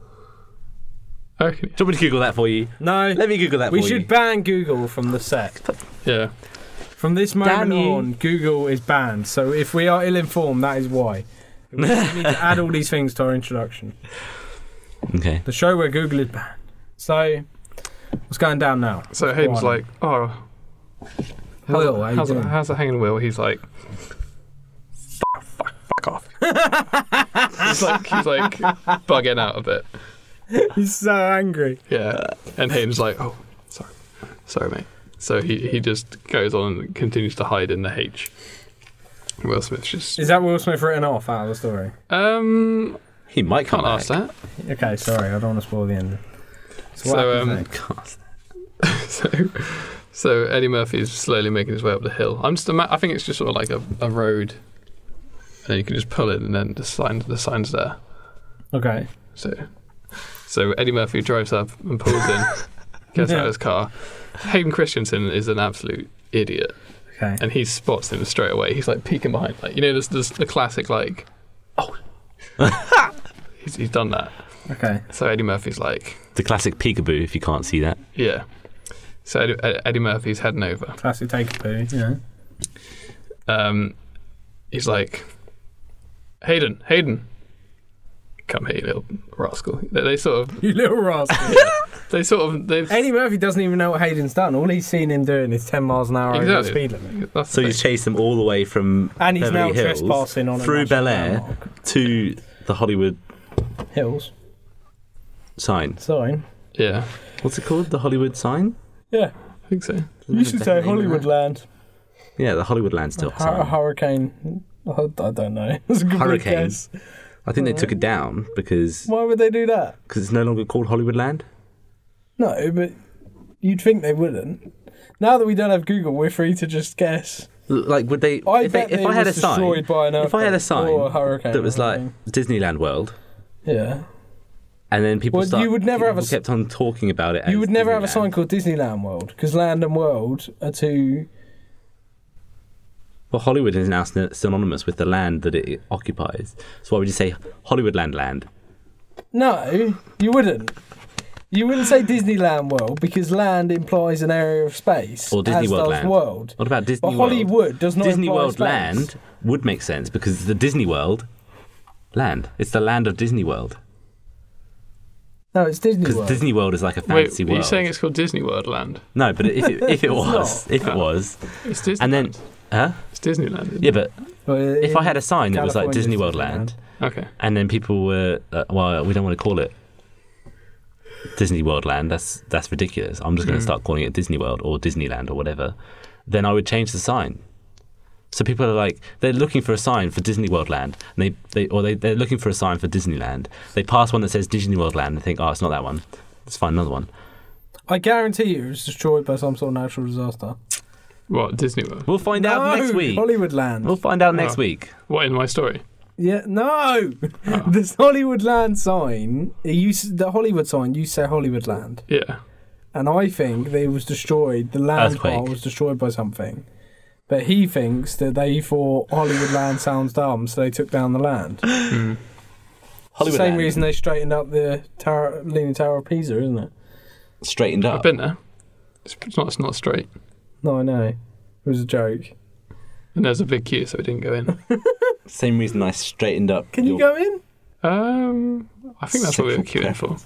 Okay. Do you want me to Google that for you? No. Let me Google that for you. We should ban Google from the set. Yeah. From this moment on, Google is banned. So if we are ill-informed, that is why. We need to add all these things to our introduction. Okay. The show where Google is banned. So, what's going down now? So Hayden's like, oh, hello, how's it, how's it hanging, Will? He's like... Fuck off. he's, like, he's like bugging out a bit. He's so angry. Yeah. And Hayden's like, oh, sorry. Sorry, mate. So he, he just goes on and continues to hide in the H. Will Smith's just... Is that Will Smith written off out of the story? Um, He might come can't back. ask that. Okay, sorry. I don't want to spoil the ending. So what so, happens um, so, so Eddie Murphy's slowly making his way up the hill. I'm just... I think it's just sort of like a, a road... And then you can just pull it, and then the sign, the sign's there. Okay. So, so Eddie Murphy drives up and pulls in, gets yeah. out of his car. Hayden Christensen is an absolute idiot. Okay. And he spots him straight away. He's like peeking behind, like you know, there's, there's the classic like, oh, he's, he's done that. Okay. So Eddie Murphy's like the classic peekaboo. If you can't see that. Yeah. So Eddie, Eddie Murphy's heading over. Classic peekaboo. Yeah. Um, he's like. Hayden, Hayden, come here, you little rascal. They, they sort of you little rascal. Yeah, they sort of. They've... Eddie Murphy doesn't even know what Hayden's done. All he's seen him doing is ten miles an hour exactly. over the speed limit. That's so he's chased them all the way from and he's Beverly now Hills, trespassing on through Bel Air to the Hollywood Hills sign. Sign. Yeah. What's it called? The Hollywood sign. Yeah, I think so. You should say Hollywood Land. Yeah, the Hollywood Land still. A hurricane. I don't know. That's a good Hurricane. Guess. I think they took it down because... Why would they do that? Because it's no longer called Hollywood Land. No, but you'd think they wouldn't. Now that we don't have Google, we're free to just guess. Like, would they... I if bet they, if they I had a sign, by an If I had a sign or a hurricane that was like Disneyland World... Yeah. And then people well, start, you would never have a, kept on talking about it You would never Disneyland. have a sign called Disneyland World, because Land and World are two... Well, Hollywood is now synonymous with the land that it occupies. So why would you say Hollywood Land Land? No, you wouldn't. You wouldn't say Disneyland World because land implies an area of space. Or Disney World Land. World. What about Disney but World? Hollywood does not Disney imply World space. Land would make sense because it's the Disney World land. It's the land of Disney World. No, it's Disney World. Because Disney World is like a fancy Wait, world. Are you saying it's called Disney World Land? No, but if it, if it was, if it was, it's Disney. And then, huh? It's Disneyland. Yeah, but well, if I had a sign California that was like Disney World Land, okay, and then people were, uh, well, we don't want to call it Disney World Land. That's that's ridiculous. I'm just going to mm. start calling it Disney World or Disneyland or whatever. Then I would change the sign. So people are like, they're looking for a sign for Disney World Land, and they, they, or they, they're looking for a sign for Disneyland. They pass one that says Disney World Land and think, oh, it's not that one. Let's find another one. I guarantee you it was destroyed by some sort of natural disaster. What, Disney World? We'll find no, out next week. Hollywood Land. We'll find out oh. next week. What, in my story? Yeah, no! Oh. This Hollywood Land sign, you, the Hollywood sign, you say Hollywood Land. Yeah. And I think that it was destroyed, the land Earthquake. part was destroyed by something. But he thinks that they thought Hollywood Land sounds dumb, so they took down the land. Mm. It's the same land. reason they straightened up the tower, Leaning Tower of Pisa, isn't it? straightened up. I've been there. It's not, it's not straight. No, I know. It was a joke. And there was a big queue, so we didn't go in. Same reason I straightened up. Can your... you go in? Um, I think that's Sexual what we were queuing preference.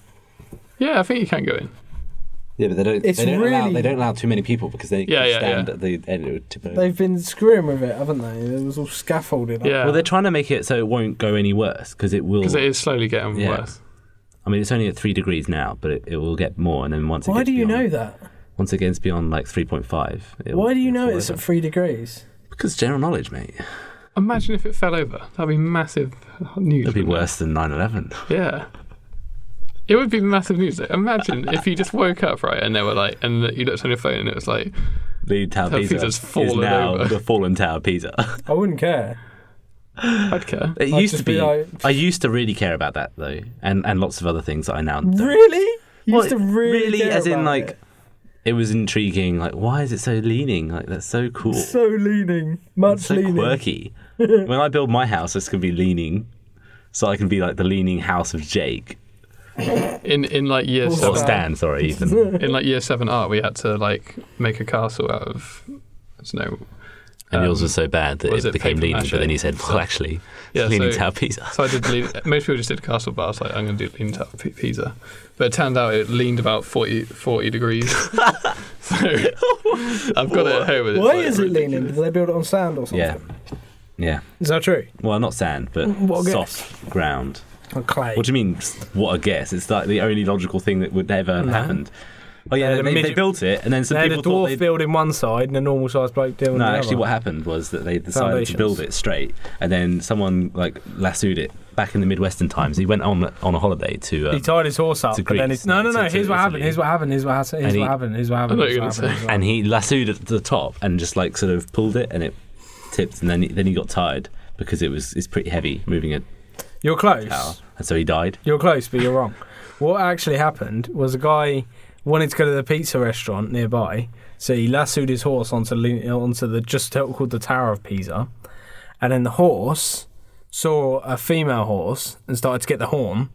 for. Yeah, I think you can go in. Yeah, but they don't. It's they don't really... allow. They don't allow too many people because they yeah, yeah, stand yeah. at the end. It would tip over. They've been screwing with it, haven't they? It was all scaffolded. Yeah. Up. Well, they're trying to make it so it won't go any worse because it will. Because it is slowly getting yeah. worse. I mean, it's only at three degrees now, but it, it will get more, and then once. Why it gets do you beyond, know that? Once it gets beyond like three point five. Why do you know it's at three degrees? Because general knowledge, mate. Imagine if it fell over. That'd be massive news. It'd be worse than nine eleven. Yeah. It would be massive news though. Imagine if you just woke up, right, and they were like, and you looked on your phone and it was like, the Tower Pisa Pisa's fallen is now over. The fallen Tower Pisa. I wouldn't care. I'd care. It I'd used to be, be like... I used to really care about that though, and, and lots of other things that I now don't. Really? You well, used to really Really, care as about in like, it. It was intriguing. Like, why is it so leaning? Like, that's so cool. So leaning. Much so leaning. So quirky. When I build my house, this can be leaning. So I can be like the leaning house of Jake. In in like year oh, seven. Or Stan, sorry, Ethan. In like year seven art, we had to like make a castle out of, I don't know. And um, yours was so bad that it, it became leaning. But then you said, well, actually, yeah, it's Leaning so, Tower Pisa. So I did lean, most people just did Castle Bar. So like, I'm going to do Leaning Tower Pisa. But it turned out it leaned about forty degrees. So I've got it at home. With Why it, like, is it ridiculous. leaning? Did they build it on sand or something? Yeah. Yeah. Is that true? Well, not sand, but soft ground. Or clay. What do you mean, what a guess? It's like the only logical thing that would ever have no. happened. Oh yeah, they, they, midget, they built it, and then some people thought they had a dwarf building one side and a normal sized bloke building no, the other. No, actually, what happened was that they decided to build it straight, and then someone like lassoed it back in the Midwestern times. He went on on a holiday to. Um, he tied his horse up. To Greece, then no, no, no. To, here's, to what happened, here's what happened. Here's what happened. Here's what happened. Here's what happened. Here's what happened. Here's what And he lassoed at the top and just like sort of pulled it, and it tipped, and then then he got tired because it was it's pretty heavy moving it. You're close. Tower. And so he died. You're close, but you're wrong. What actually happened was a guy. Wanted to go to the pizza restaurant nearby, so he lassoed his horse onto onto the just called the Tower of Pisa, and then the horse saw a female horse and started to get the horn.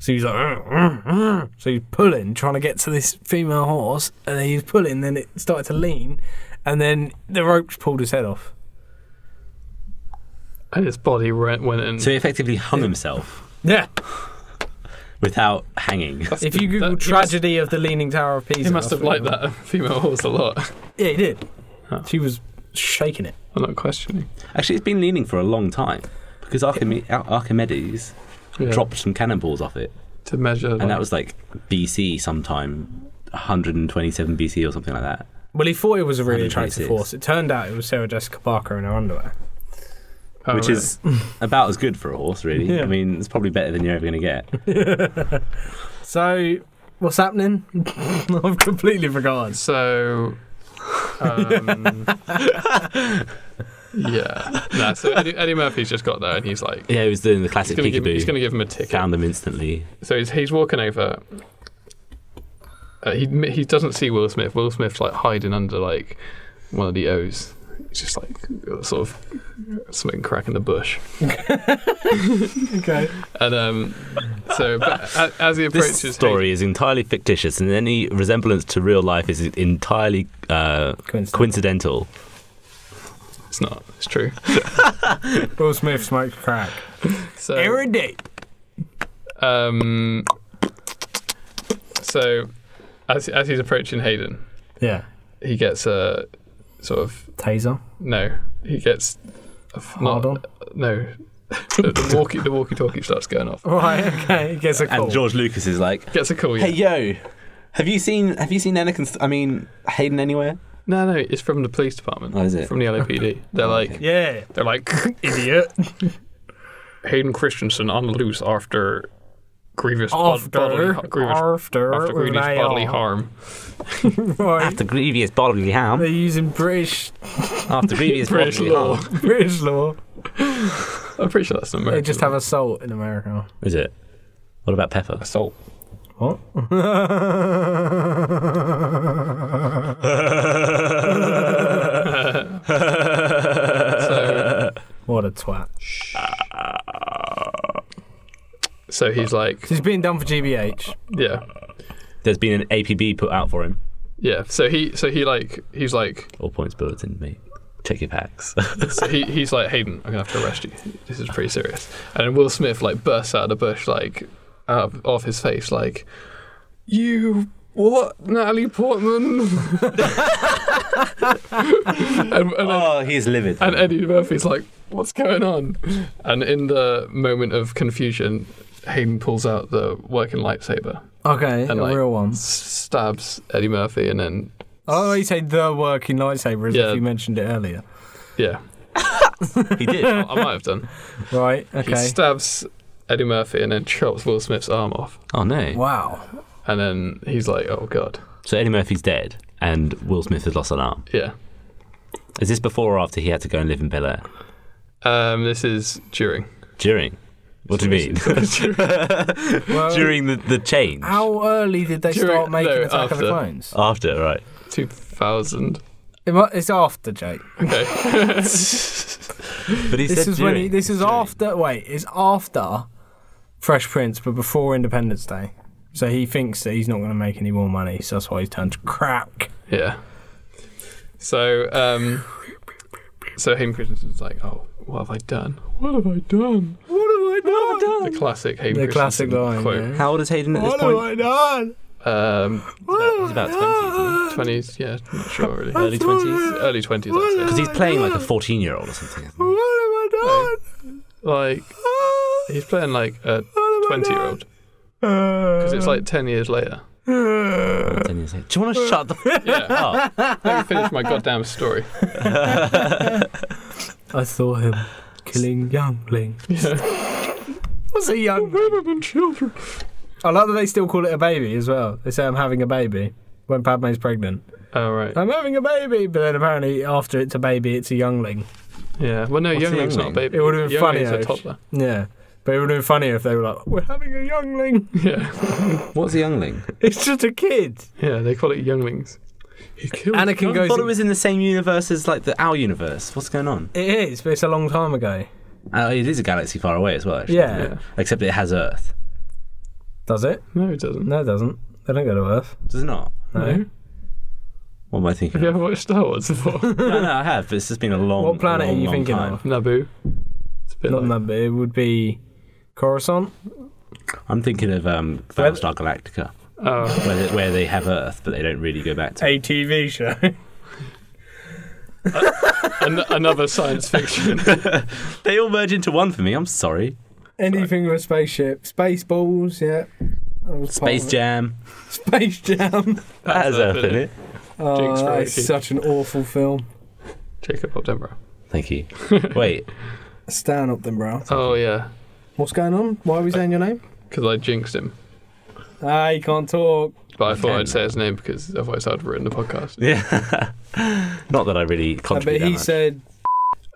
So he was like, mm, mm. so he's pulling, trying to get to this female horse, and then he was pulling. Then it started to lean, and then the rope pulled his head off, and his body went in. So he effectively hung yeah. himself. Yeah. Without hanging. That's if you Google that, tragedy must, of the Leaning Tower of Pisa... He must have liked that female horse a lot. Yeah, he did. Huh. She was shaking it. I'm not questioning. Actually, it's been leaning for a long time, because Archim yeah. Archimedes yeah. dropped some cannonballs off it. To measure... And like, that was like B C sometime, one hundred twenty-seven B C or something like that. Well, he thought it was a really attractive horse. It turned out it was Sarah Jessica Parker in her underwear. Oh, Which really? is about as good for a horse, really. Yeah. I mean, it's probably better than you're ever going to get. So, what's happening? I've completely forgotten. So, um, yeah. Nah, so Eddie, Eddie Murphy's just got there and he's like... Yeah, he was doing the classic he's gonna peekaboo. Give, he's going to give him a ticket. Found them instantly. So he's, he's walking over. Uh, he, he doesn't see Will Smith. Will Smith's like hiding under like one of the O's. It's just like sort of something crack in the bush. Okay. And um, so but as he approaches, this story Hayden, is entirely fictitious, and any resemblance to real life is entirely uh, coincidental. coincidental. It's not. It's true. Will Smith smokes crack. So, every day. Um. So, as as he's approaching Hayden, yeah, he gets a. Sort of taser. No, he gets hard on. No, the, the walkie the walkie-talkie starts going off. Right, okay, he gets a call. And George Lucas is like, gets a call. Yeah. Hey yo, have you seen have you seen Anakin? I mean Hayden anywhere? No, no, it's from the police department. Oh, is it from the L A P D? They're like, yeah, they're like idiot. Hayden Christensen on the loose after grievous after, bodily grievous, after, after grievous bodily harm. Right. After grievous bodily harm. They're using British. After grievous British bodily law. harm. British law. I'm pretty sure that's not American. They just have assault in America. Is it? What about pepper? Assault. What? So, what a twat. So he's like... So he's being done for G B H. Yeah. there's been an A P B put out for him. Yeah, so he, so he like, he's like... All points bulletin, mate. Check your packs. So he, he's like, Hayden, I'm going to have to arrest you. This is pretty serious. And Will Smith, like, bursts out of the bush, like, out of, off his face, like, you... What? Natalie Portman? and, and oh, Ed, he's livid. And Eddie Murphy's like, what's going on? And in the moment of confusion, Hayden pulls out the working lightsaber. Okay, and, a like, real one. Stabs Eddie Murphy and then... Oh, you say the working lightsaber as yeah. if you mentioned it earlier. Yeah. He did. I, I might have done. Right, okay. He stabs Eddie Murphy and then chops Will Smith's arm off. Oh, no. Wow. And then he's like, oh, God. So Eddie Murphy's dead, and Will Smith has lost an arm. Yeah. Is this before or after he had to go and live in Bel Air? Um, this is during. During? What do you mean? Well, during the, the change? How early did they during, start making no, Attack after. of the Clones? After, right. two thousand. It might, it's after, Jake. Okay. But he this said is during. When he, this is during. after... Wait, it's after Fresh Prince, but before Independence Day. So he thinks that he's not going to make any more money, so that's why he's turned to crack. Yeah. So, um... So Hayden Christensen's like, oh, what have I done? What have I done? What have I done? What have I done? The classic Hayden the Christensen classic line, quote. Yeah. How old is Hayden at this what point? What have I done? Um, what he's about twenties. Twenties, yeah, not sure really. Early twenties? Early twenties, I'd say. Because he's playing like a fourteen-year-old or something. What have I done? Like, he's playing like a twenty-year-old. Because it's like ten years later. Oh, ten years later. Do you want to shut the f yeah. up? Let me finish my goddamn story. I saw him killing younglings. Yeah. What's a young women and children? I like that they still call it a baby as well. They say I'm having a baby when Padme's pregnant. Oh right. I'm having a baby, but then apparently after it's a baby, it's a youngling. Yeah. Well, no, What's youngling's youngling? not a baby. It would have been funnier. Youngling's a toddler. Yeah. But it would have been funnier if they were like, we're having a youngling. Yeah. What's a youngling? It's just a kid. Yeah, they call it younglings. He killed Anakin I goes thought in... it was in the same universe as like the our universe. What's going on? It is, but it's a long time ago. Uh, it is a galaxy far away as well, actually. Yeah. yeah. Except it has Earth. Does it? No, it doesn't. No, it doesn't. They don't go to Earth. Does it not? No. no. What am I thinking Have of? you ever watched Star Wars before? no, no, I have, but it's just been a long What planet long, are you thinking time. of? Naboo. It's a bit not like... Naboo, it would be... Coruscant? I'm thinking of um, Battlestar Galactica, oh. where, they, where they have Earth, but they don't really go back to it. A T V show. uh, an another science fiction. They all merge into one for me, I'm sorry. Anything sorry. with spaceship. Spaceballs, yeah. Space Jam. Space Jam. That has Earth in it. Oh, that is such an awful film. Jacob Opdenbrough. Thank you. Wait. Stan Opdenbrough. Oh, yeah. What's going on? Why are we saying your name? Because I jinxed him. Ah, he can't talk. But I thought I'd say his name because otherwise I'd have written the podcast. Yeah. Not that I really contributed no, But he much. said...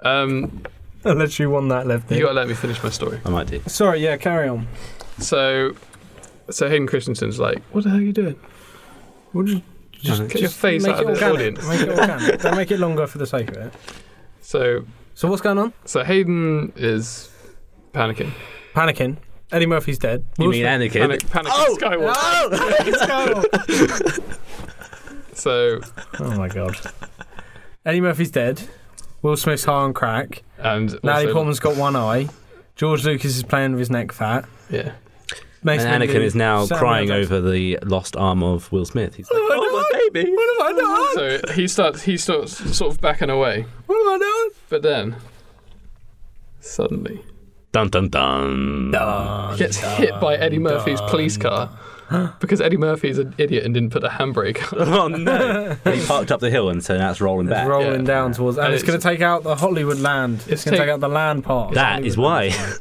Um, Unless you won that left there. you got to let me finish my story. I might do. Sorry, yeah, carry on. So, so Hayden Christensen's like, what the hell are you doing? We'll just, just get just your face out of the audience. Make it organic. Don't make it longer for the sake of it. So... So what's going on? So Hayden is... Panicking. Panicking. Eddie Murphy's dead. You mean Anakin? Panic, Panic oh! Skywalker. Oh! Skywalker. So... Oh, my God. Eddie Murphy's dead. Will Smith's high on crack. And Natalie Portman's got one eye. George Lucas is playing with his neck fat. Yeah. Mace and Anakin is now Samuel crying Jackson. over the lost arm of Will Smith. He's like, what oh, my baby. What have I done? So he starts, he starts sort of backing away. What have I done? But then, suddenly... Dun, dun, dun. Dun, he gets dun, hit by Eddie Murphy's dun, police car because Eddie Murphy's an idiot and didn't put a handbrake on. Oh, no. He parked up the hill and so now it's rolling it's back. rolling yeah. down towards... And, and it's, it's going to take out the Hollywood land. It's, it's going to take out the land part. That Hollywood is why.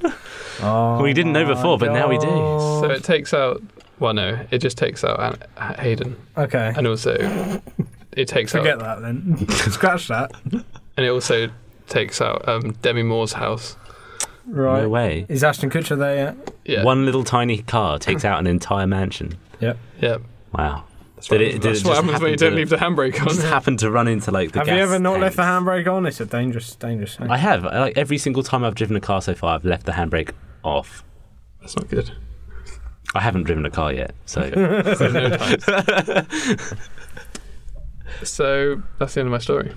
oh, we didn't know before, but God. now we do. So it takes out... Well, no. It just takes out Hayden. Okay. And also, it takes Forget out... Forget that, then. Scratch that. And it also takes out um, Demi Moore's house. Right. No way. Is Ashton Kutcher there yet? Yeah. One little tiny car takes out an entire mansion. Yep. Yep. Wow. That's what happens when you don't leave the handbrake on. Just happened to run into like the gas tank. Have you ever not left the handbrake on? It's a dangerous, dangerous thing. I have. Like every single time I've driven a car so far, I've left the handbrake off. That's not good. I haven't driven a car yet, so, so no times. So that's the end of my story.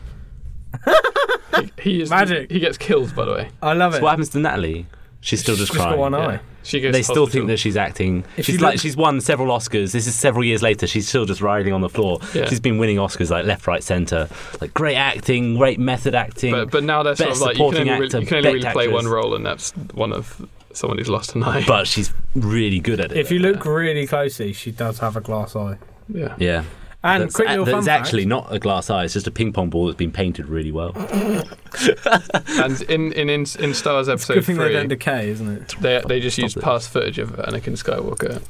he, he is magic. He gets killed, by the way. I love it. So what happens to Natalie? She's still just she's crying. Just got one eye. Yeah. She goes they still hospital. think that she's acting. If she's like she's won several Oscars. This is several years later. She's still just writhing on the floor. Yeah. She's been winning Oscars like left, right, centre. Like great acting, great method acting. But, but now they're sort of like you can only, actor, really, you can only really play actress. one role, and that's one of someone who's lost an eye. But she's really good at it. If you look yeah. really closely, she does have a glass eye. Yeah. Yeah. And that's, quick little fun fact. Actually not a glass eye. It's just a ping pong ball that's been painted really well. And in in in, in Star Wars episode it's a good thing three, they don't decay, isn't it? They they just Stop used it. past footage of Anakin Skywalker.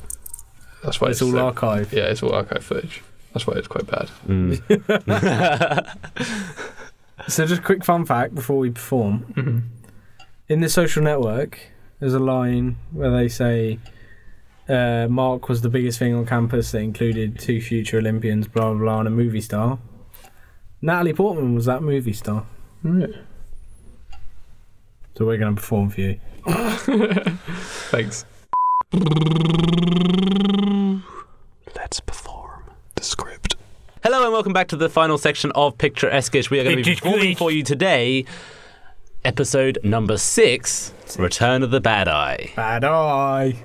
That's why it's, it's all so, archived. Yeah, it's all archived footage. That's why it's quite bad. Mm. So just a quick fun fact before we perform. Mm-hmm. In The Social Network, there's a line where they say. Uh, Mark was the biggest thing on campus that included two future Olympians, blah, blah, blah, and a movie star. Natalie Portman was that movie star. Right. So we're going to perform for you. Thanks. Let's perform the script. Hello and welcome back to the final section of Picturesque-ish. We are going to be performing for you today episode number six, Return of the Bad Eye. Bad Eye.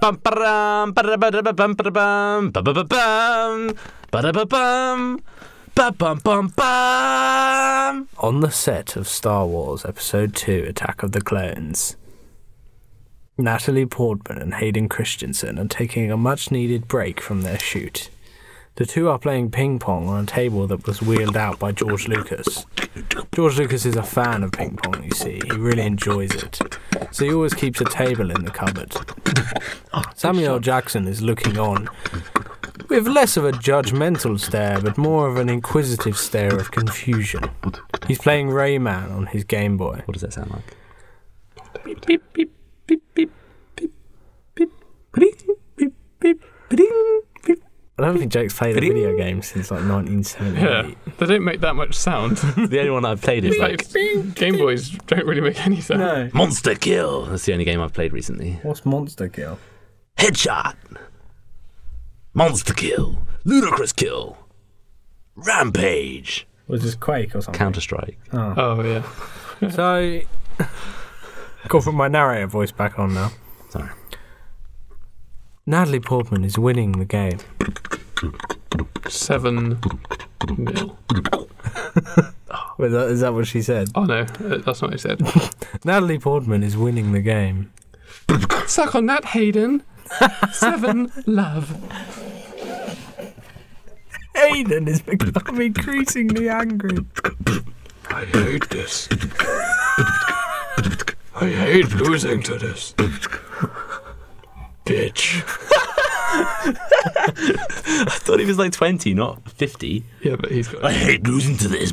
Bum ba-da-bum, ba-da-ba-da-ba-bum, ba-da-bum, ba-ba-ba-bum, ba-da-ba-bum, ba-bum-bum-bum. On the set of Star Wars Episode two, Attack of the Clones, Natalie Portman and Hayden Christensen are taking a much-needed break from their shoot. The two are playing ping-pong on a table that was wheeled out by George Lucas. George Lucas is a fan of ping-pong, you see. He really enjoys it. So he always keeps a table in the cupboard. Samuel Jackson is looking on, with less of a judgmental stare, but more of an inquisitive stare of confusion. He's playing Rayman on his Game Boy. What does that sound like? Beep, beep, beep, beep, beep, beep, beep, beep, beep, beep, beep. I don't think Jake's played a video game since like nineteen seventy-eight. Yeah, they don't make that much sound. The only one I've played is like Game Boys don't really make any sound. No. Monster Kill. That's the only game I've played recently. What's Monster Kill? Headshot. Monster Kill. Ludicrous Kill. Rampage. Was this Quake or something? Counter Strike. Oh, oh yeah. So, I've got my narrator voice back on now. Sorry. Natalie Portman is winning the game. seven nil. Is that what she said? Oh no, that's not what she said. Natalie Portman is winning the game. Suck on that, Hayden. Seven love. Hayden is becoming increasingly angry. I hate this. I hate losing to this. Bitch. I thought he was like twenty, not fifty. Yeah, but he's got. I hate losing to this.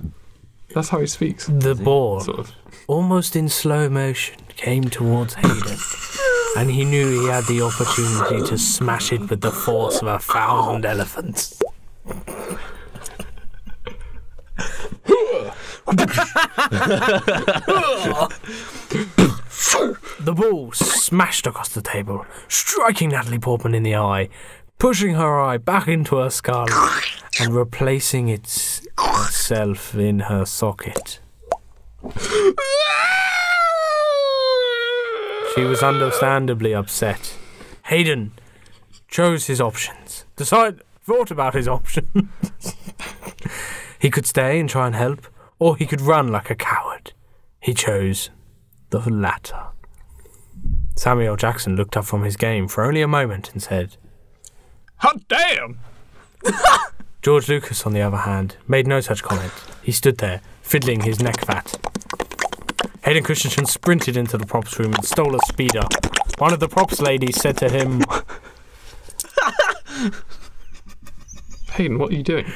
That's how he speaks. The ball, sort of. Almost in slow motion, came towards Hayden, and he knew he had the opportunity to smash it with the force of a thousand elephants. The ball smashed across the table, striking Natalie Portman in the eye, pushing her eye back into her skull, and replacing its, itself in her socket. She was understandably upset. Hayden chose his options, decided, thought about his options. He could stay and try and help, or he could run like a coward. He chose the latter. Samuel Jackson looked up from his game for only a moment and said, "Hot damn!" George Lucas, on the other hand, made no such comment. He stood there, fiddling his neck fat. Hayden Christensen sprinted into the props room and stole a speeder. One of the props ladies said to him, "Hayden, what are you doing?"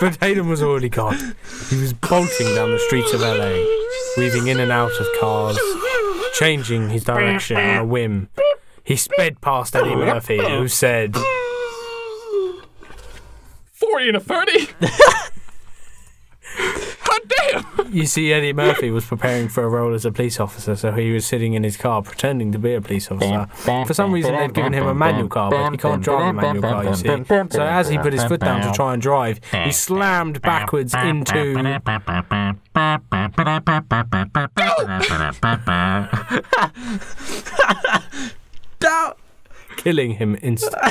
But Hayden was already gone. He was bolting down the streets of L A, weaving in and out of cars, changing his direction on a whim. He sped past Eddie Murphy, who said, forty and a thirty? God damn! You see, Eddie Murphy was preparing for a role as a police officer, so he was sitting in his car pretending to be a police officer. For some reason, they'd given him a manual car, but he can't drive a manual car, you see. So as he put his foot down to try and drive, he slammed backwards into... killing him instantly.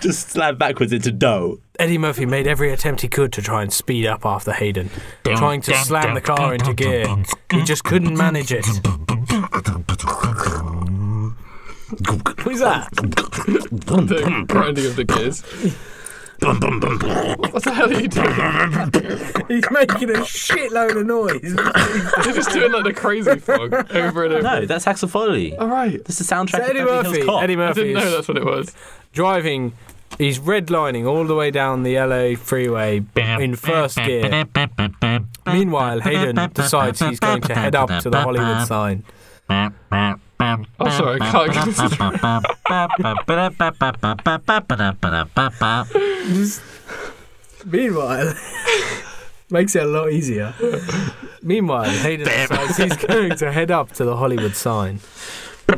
Just slammed backwards into dough. Eddie Murphy made every attempt he could to try and speed up after Hayden, trying to slam the car into gear. He just couldn't manage it. Who's that? The grinding of the gears. What the hell are you doing? He's making a shitload of noise. He's just doing like the crazy frog over and over. No, that's Axel Foley. All right. That's the soundtrack of Beverly Hills Cop. Eddie Murphy. I didn't know that's what it was. Driving, he's redlining all the way down the L A freeway in first gear. Meanwhile, Hayden decides he's going to head up to the Hollywood sign. I'm oh, sorry, I can't get this. Meanwhile, makes it a lot easier. Meanwhile, Hayden decides he's going to head up to the Hollywood sign. He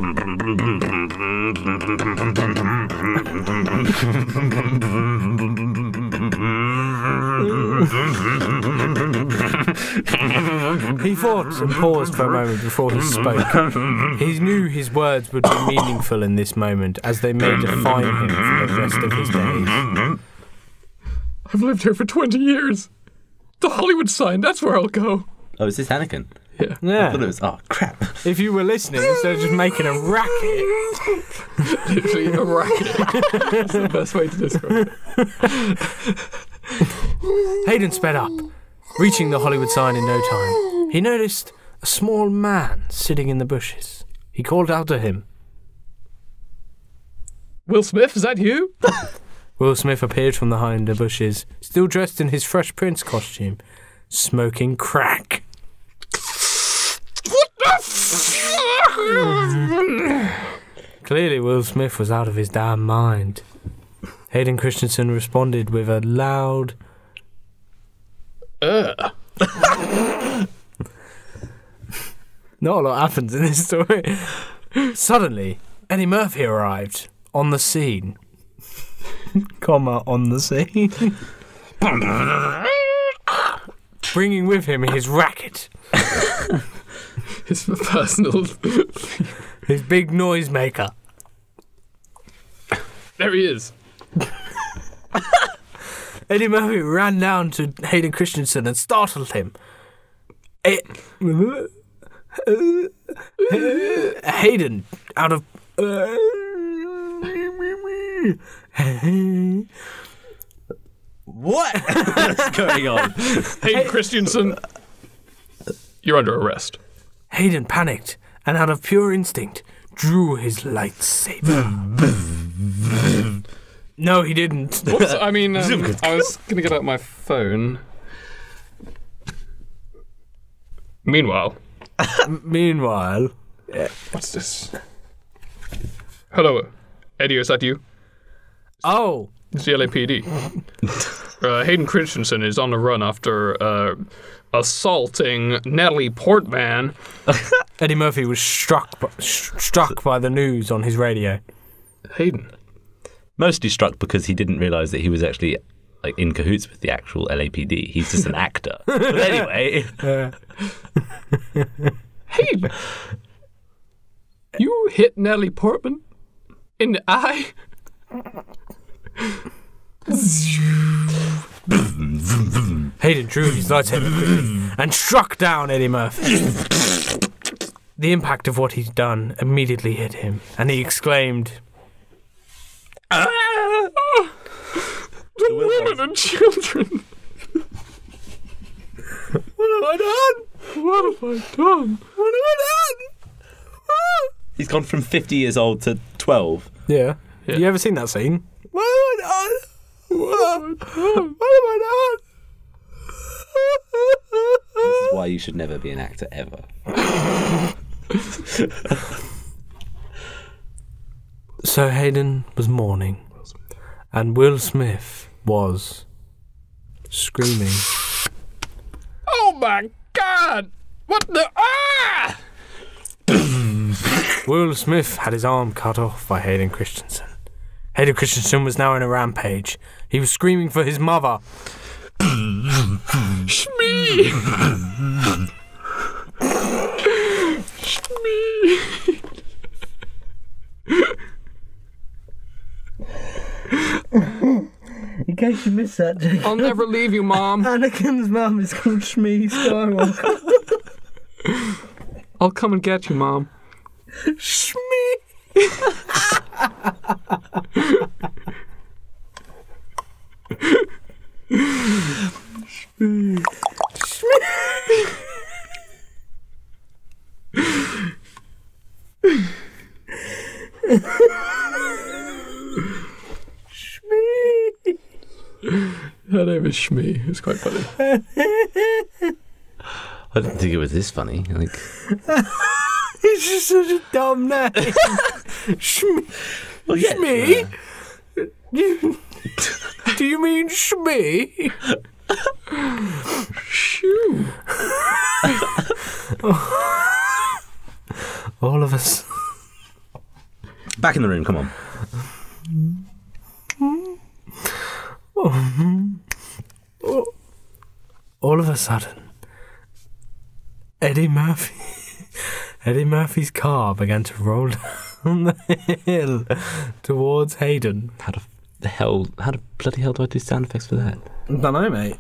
thought and paused for a moment before he spoke. He knew his words would be meaningful in this moment, as they may define him for the rest of his days. I've lived here for twenty years. The Hollywood sign, that's where I'll go. Oh, is this Anakin? Yeah. yeah. I thought it was, oh, crap. If you were listening, instead of just making a racket. Literally a racket. That's the best way to describe it. Hayden sped up, reaching the Hollywood sign in no time. He noticed a small man sitting in the bushes. He called out to him. Will Smith, is that you? Will Smith appeared from behind the bushes, still dressed in his Fresh Prince costume, smoking crack. Clearly, Will Smith was out of his damn mind. Hayden Christensen responded with a loud... Uh. Not a lot happens in this story. Suddenly, Eddie Murphy arrived on the scene. Comma, on the scene. Bringing with him his racket. His personal... His big noisemaker. There he is. Eddie Murphy ran down to Hayden Christensen and startled him. It... Hayden, out of... What? What's going on? Hayden Christensen, you're under arrest. Hayden panicked and, out of pure instinct, drew his lightsaber. No, he didn't. Whoops, I mean, um, I was going to get out my phone. Meanwhile. Meanwhile. Yeah. What's this? Hello, Eddie, is that you? Oh. It's the L A P D. uh, Hayden Christensen is on the run after... Uh, assaulting Natalie Portman. Eddie Murphy was struck by, sh struck by the news on his radio. Hayden. Mostly struck because he didn't realise that he was actually like in cahoots with the actual L A P D. He's just an actor. But anyway. Uh. Hayden. You hit Natalie Portman in the eye? Hayden drew his lightsaber and struck down Eddie Murphy. The impact of what he'd done immediately hit him, and he exclaimed, ah! The women and children! What have I done? What have I done? What have I done? Ah! He's gone from fifty years old to twelve. Yeah. yeah. You ever seen that scene? What have I done? What have I done? This is why you should never be an actor ever. So Hayden was mourning, and Will Smith was screaming. Oh my God! What the ah! Will Smith had his arm cut off by Hayden Christensen. Hayden Christensen was now in a rampage. He was screaming for his mother. Shmee! Shmee! In case you missed that, Jake. I'll never leave you, Mom. Anakin's mum is called Shmee Skywalker. I'll come and get you, Mom. Shmee! Shmee! Shmee! Shmee! Her name is Shmee. It's quite funny. I didn't think it was this funny. I think. It's just such a dumb name. Shmee. Well, yeah, Shmee? Uh... You... Do you mean Shmee? Shoo. Oh. All of us. Back in the room, come on. All of a sudden, Eddie Murphy... Eddie Murphy's car began to roll down the hill towards Hayden. How the hell, how the bloody hell do I do sound effects for that? I don't know, mate.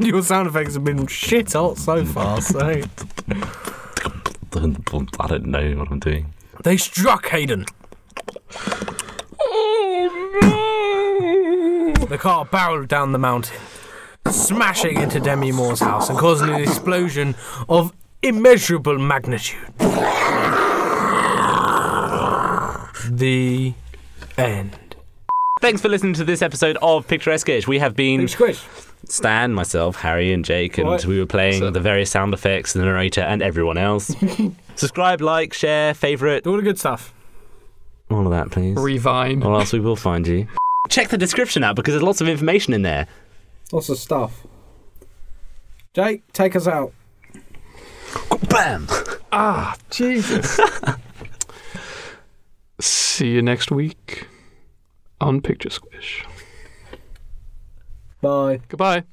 Your sound effects have been shit hot so far, so... I don't know what I'm doing. They struck Hayden. Oh, no! The car barreled down the mountain, smashing into Demi Moore's house and causing an explosion of... immeasurable magnitude. The end. Thanks for listening to this episode of Picturesque-ish. We have been Stan, myself, Harri and Jake, and right. we were playing so. the various sound effects, the narrator and everyone else. Subscribe, like, share, favourite. All the good stuff. All of that, please. Revine. Or else we will find you. Check the description out because there's lots of information in there. Lots of stuff. Jake, take us out. Bam! Ah, Jesus. See you next week on Picture Squish. Bye. Goodbye.